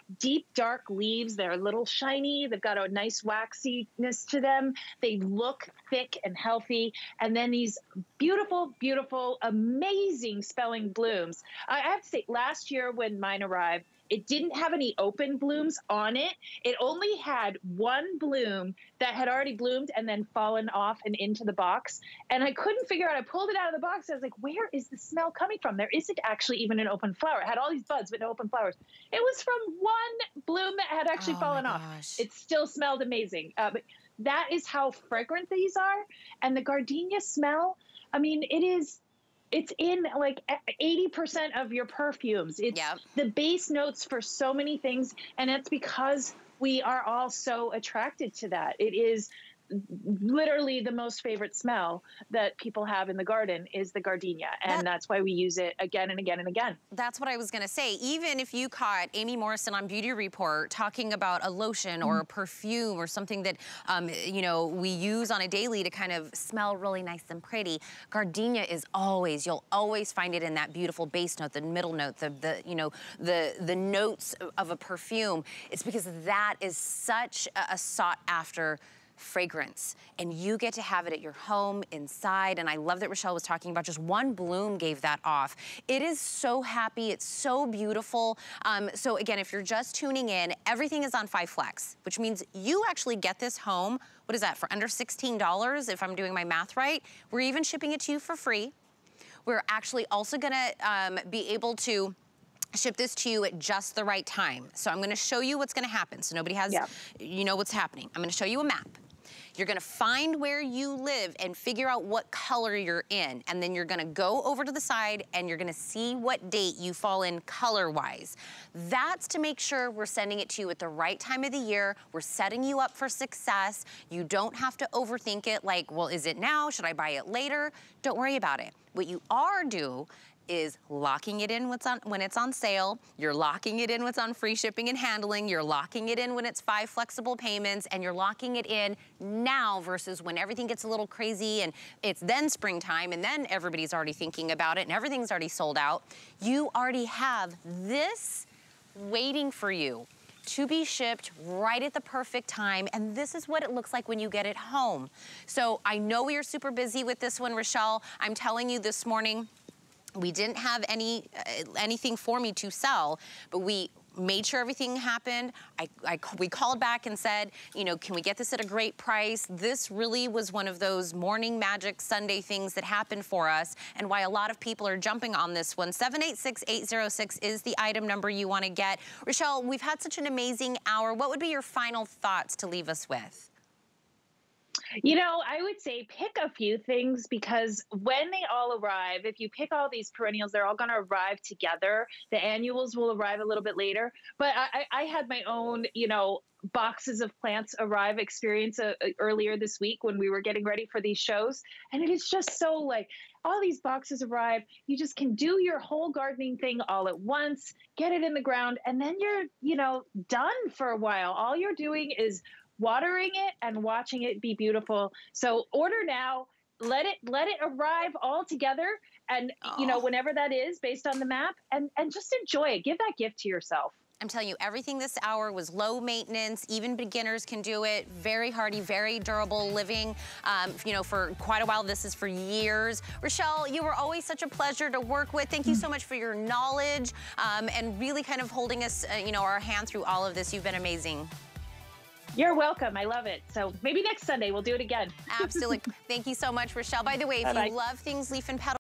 dark leaves. They're a little shiny. They've got a nice waxiness to them. They look thick and healthy. And then these beautiful, beautiful, amazing spelling blooms. I have to say, last year when mine arrived, it didn't have any open blooms on it. It only had one bloom that had already bloomed and then fallen off and into the box. And I couldn't figure out, I pulled it out of the box. I was like, where is the smell coming from? There isn't actually even an open flower. It had all these buds, but no open flowers. It was from one bloom that had actually fallen off. It still smelled amazing. But that is how fragrant these are. And the gardenia smell, I mean, it's in like 80% of your perfumes. It's the base notes for so many things. And that's because we are all so attracted to that. It is literally the most favorite smell that people have in the garden is the gardenia. And that's why we use it again and again and again. That's what I was gonna say. Even if you caught Amy Morrison on Beauty Report talking about a lotion or a perfume or something that, you know, we use on a daily to kind of smell really nice and pretty, gardenia is always, you'll always find it in that beautiful base note, the middle note, the you know, the notes of a perfume. It's because that is such a sought after fragrance, and you get to have it at your home, inside. And I love that Rochelle was talking about just one bloom gave that off. It is so happy, it's so beautiful. So again, if you're just tuning in, everything is on 5 Flex, which means you actually get this home, what is that, for under $16, if I'm doing my math right. We're even shipping it to you for free. We're actually also gonna be able to ship this to you at just the right time. So I'm gonna show you what's gonna happen. So nobody has, you know what's happening. I'm gonna show you a map. You're gonna find where you live and figure out what color you're in. And then you're gonna go over to the side and you're gonna see what date you fall in color-wise. That's to make sure we're sending it to you at the right time of the year. We're setting you up for success. You don't have to overthink it like, well, is it now? Should I buy it later? Don't worry about it. What you are is locking it in when it's on sale, you're locking it in when it's on free shipping and handling, you're locking it in when it's 5 flexible payments, and you're locking it in now versus when everything gets a little crazy and it's then springtime and then everybody's already thinking about it and everything's already sold out. You already have this waiting for you to be shipped right at the perfect time, and this is what it looks like when you get it home. So I know you're super busy with this one, Rochelle. I'm telling you, this morning, we didn't have anything for me to sell, but we made sure everything happened. We called back and said, you know, can we get this at a great price? This really was one of those morning magic Sunday things that happened for us, and why a lot of people are jumping on this one. 786-806 is the item number you want to get. Rochelle, we've had such an amazing hour. What would be your final thoughts to leave us with? You know, I would say pick a few things, because when they all arrive, if you pick all these perennials, they're all going to arrive together. The annuals will arrive a little bit later. But I had my own, you know, boxes of plants arrive experience earlier this week when we were getting ready for these shows. And it is just so, like, all these boxes arrive. You just can do your whole gardening thing all at once, get it in the ground, and then you're, you know, done for a while. All you're doing is watering it and watching it be beautiful. So order now, let it arrive all together, and you know, whenever that is based on the map, and just enjoy it. Give that gift to yourself. I'm telling you, everything this hour was low maintenance. Even beginners can do it. Very hardy, very durable living. You know, for quite a while, this is for years. Rochelle, you were always such a pleasure to work with. Thank you so much for your knowledge and really kind of holding us, you know, our hand through all of this. You've been amazing. You're welcome. I love it. So maybe next Sunday we'll do it again. Absolutely. Thank you so much, Rochelle. By the way, if you love things leaf and petal,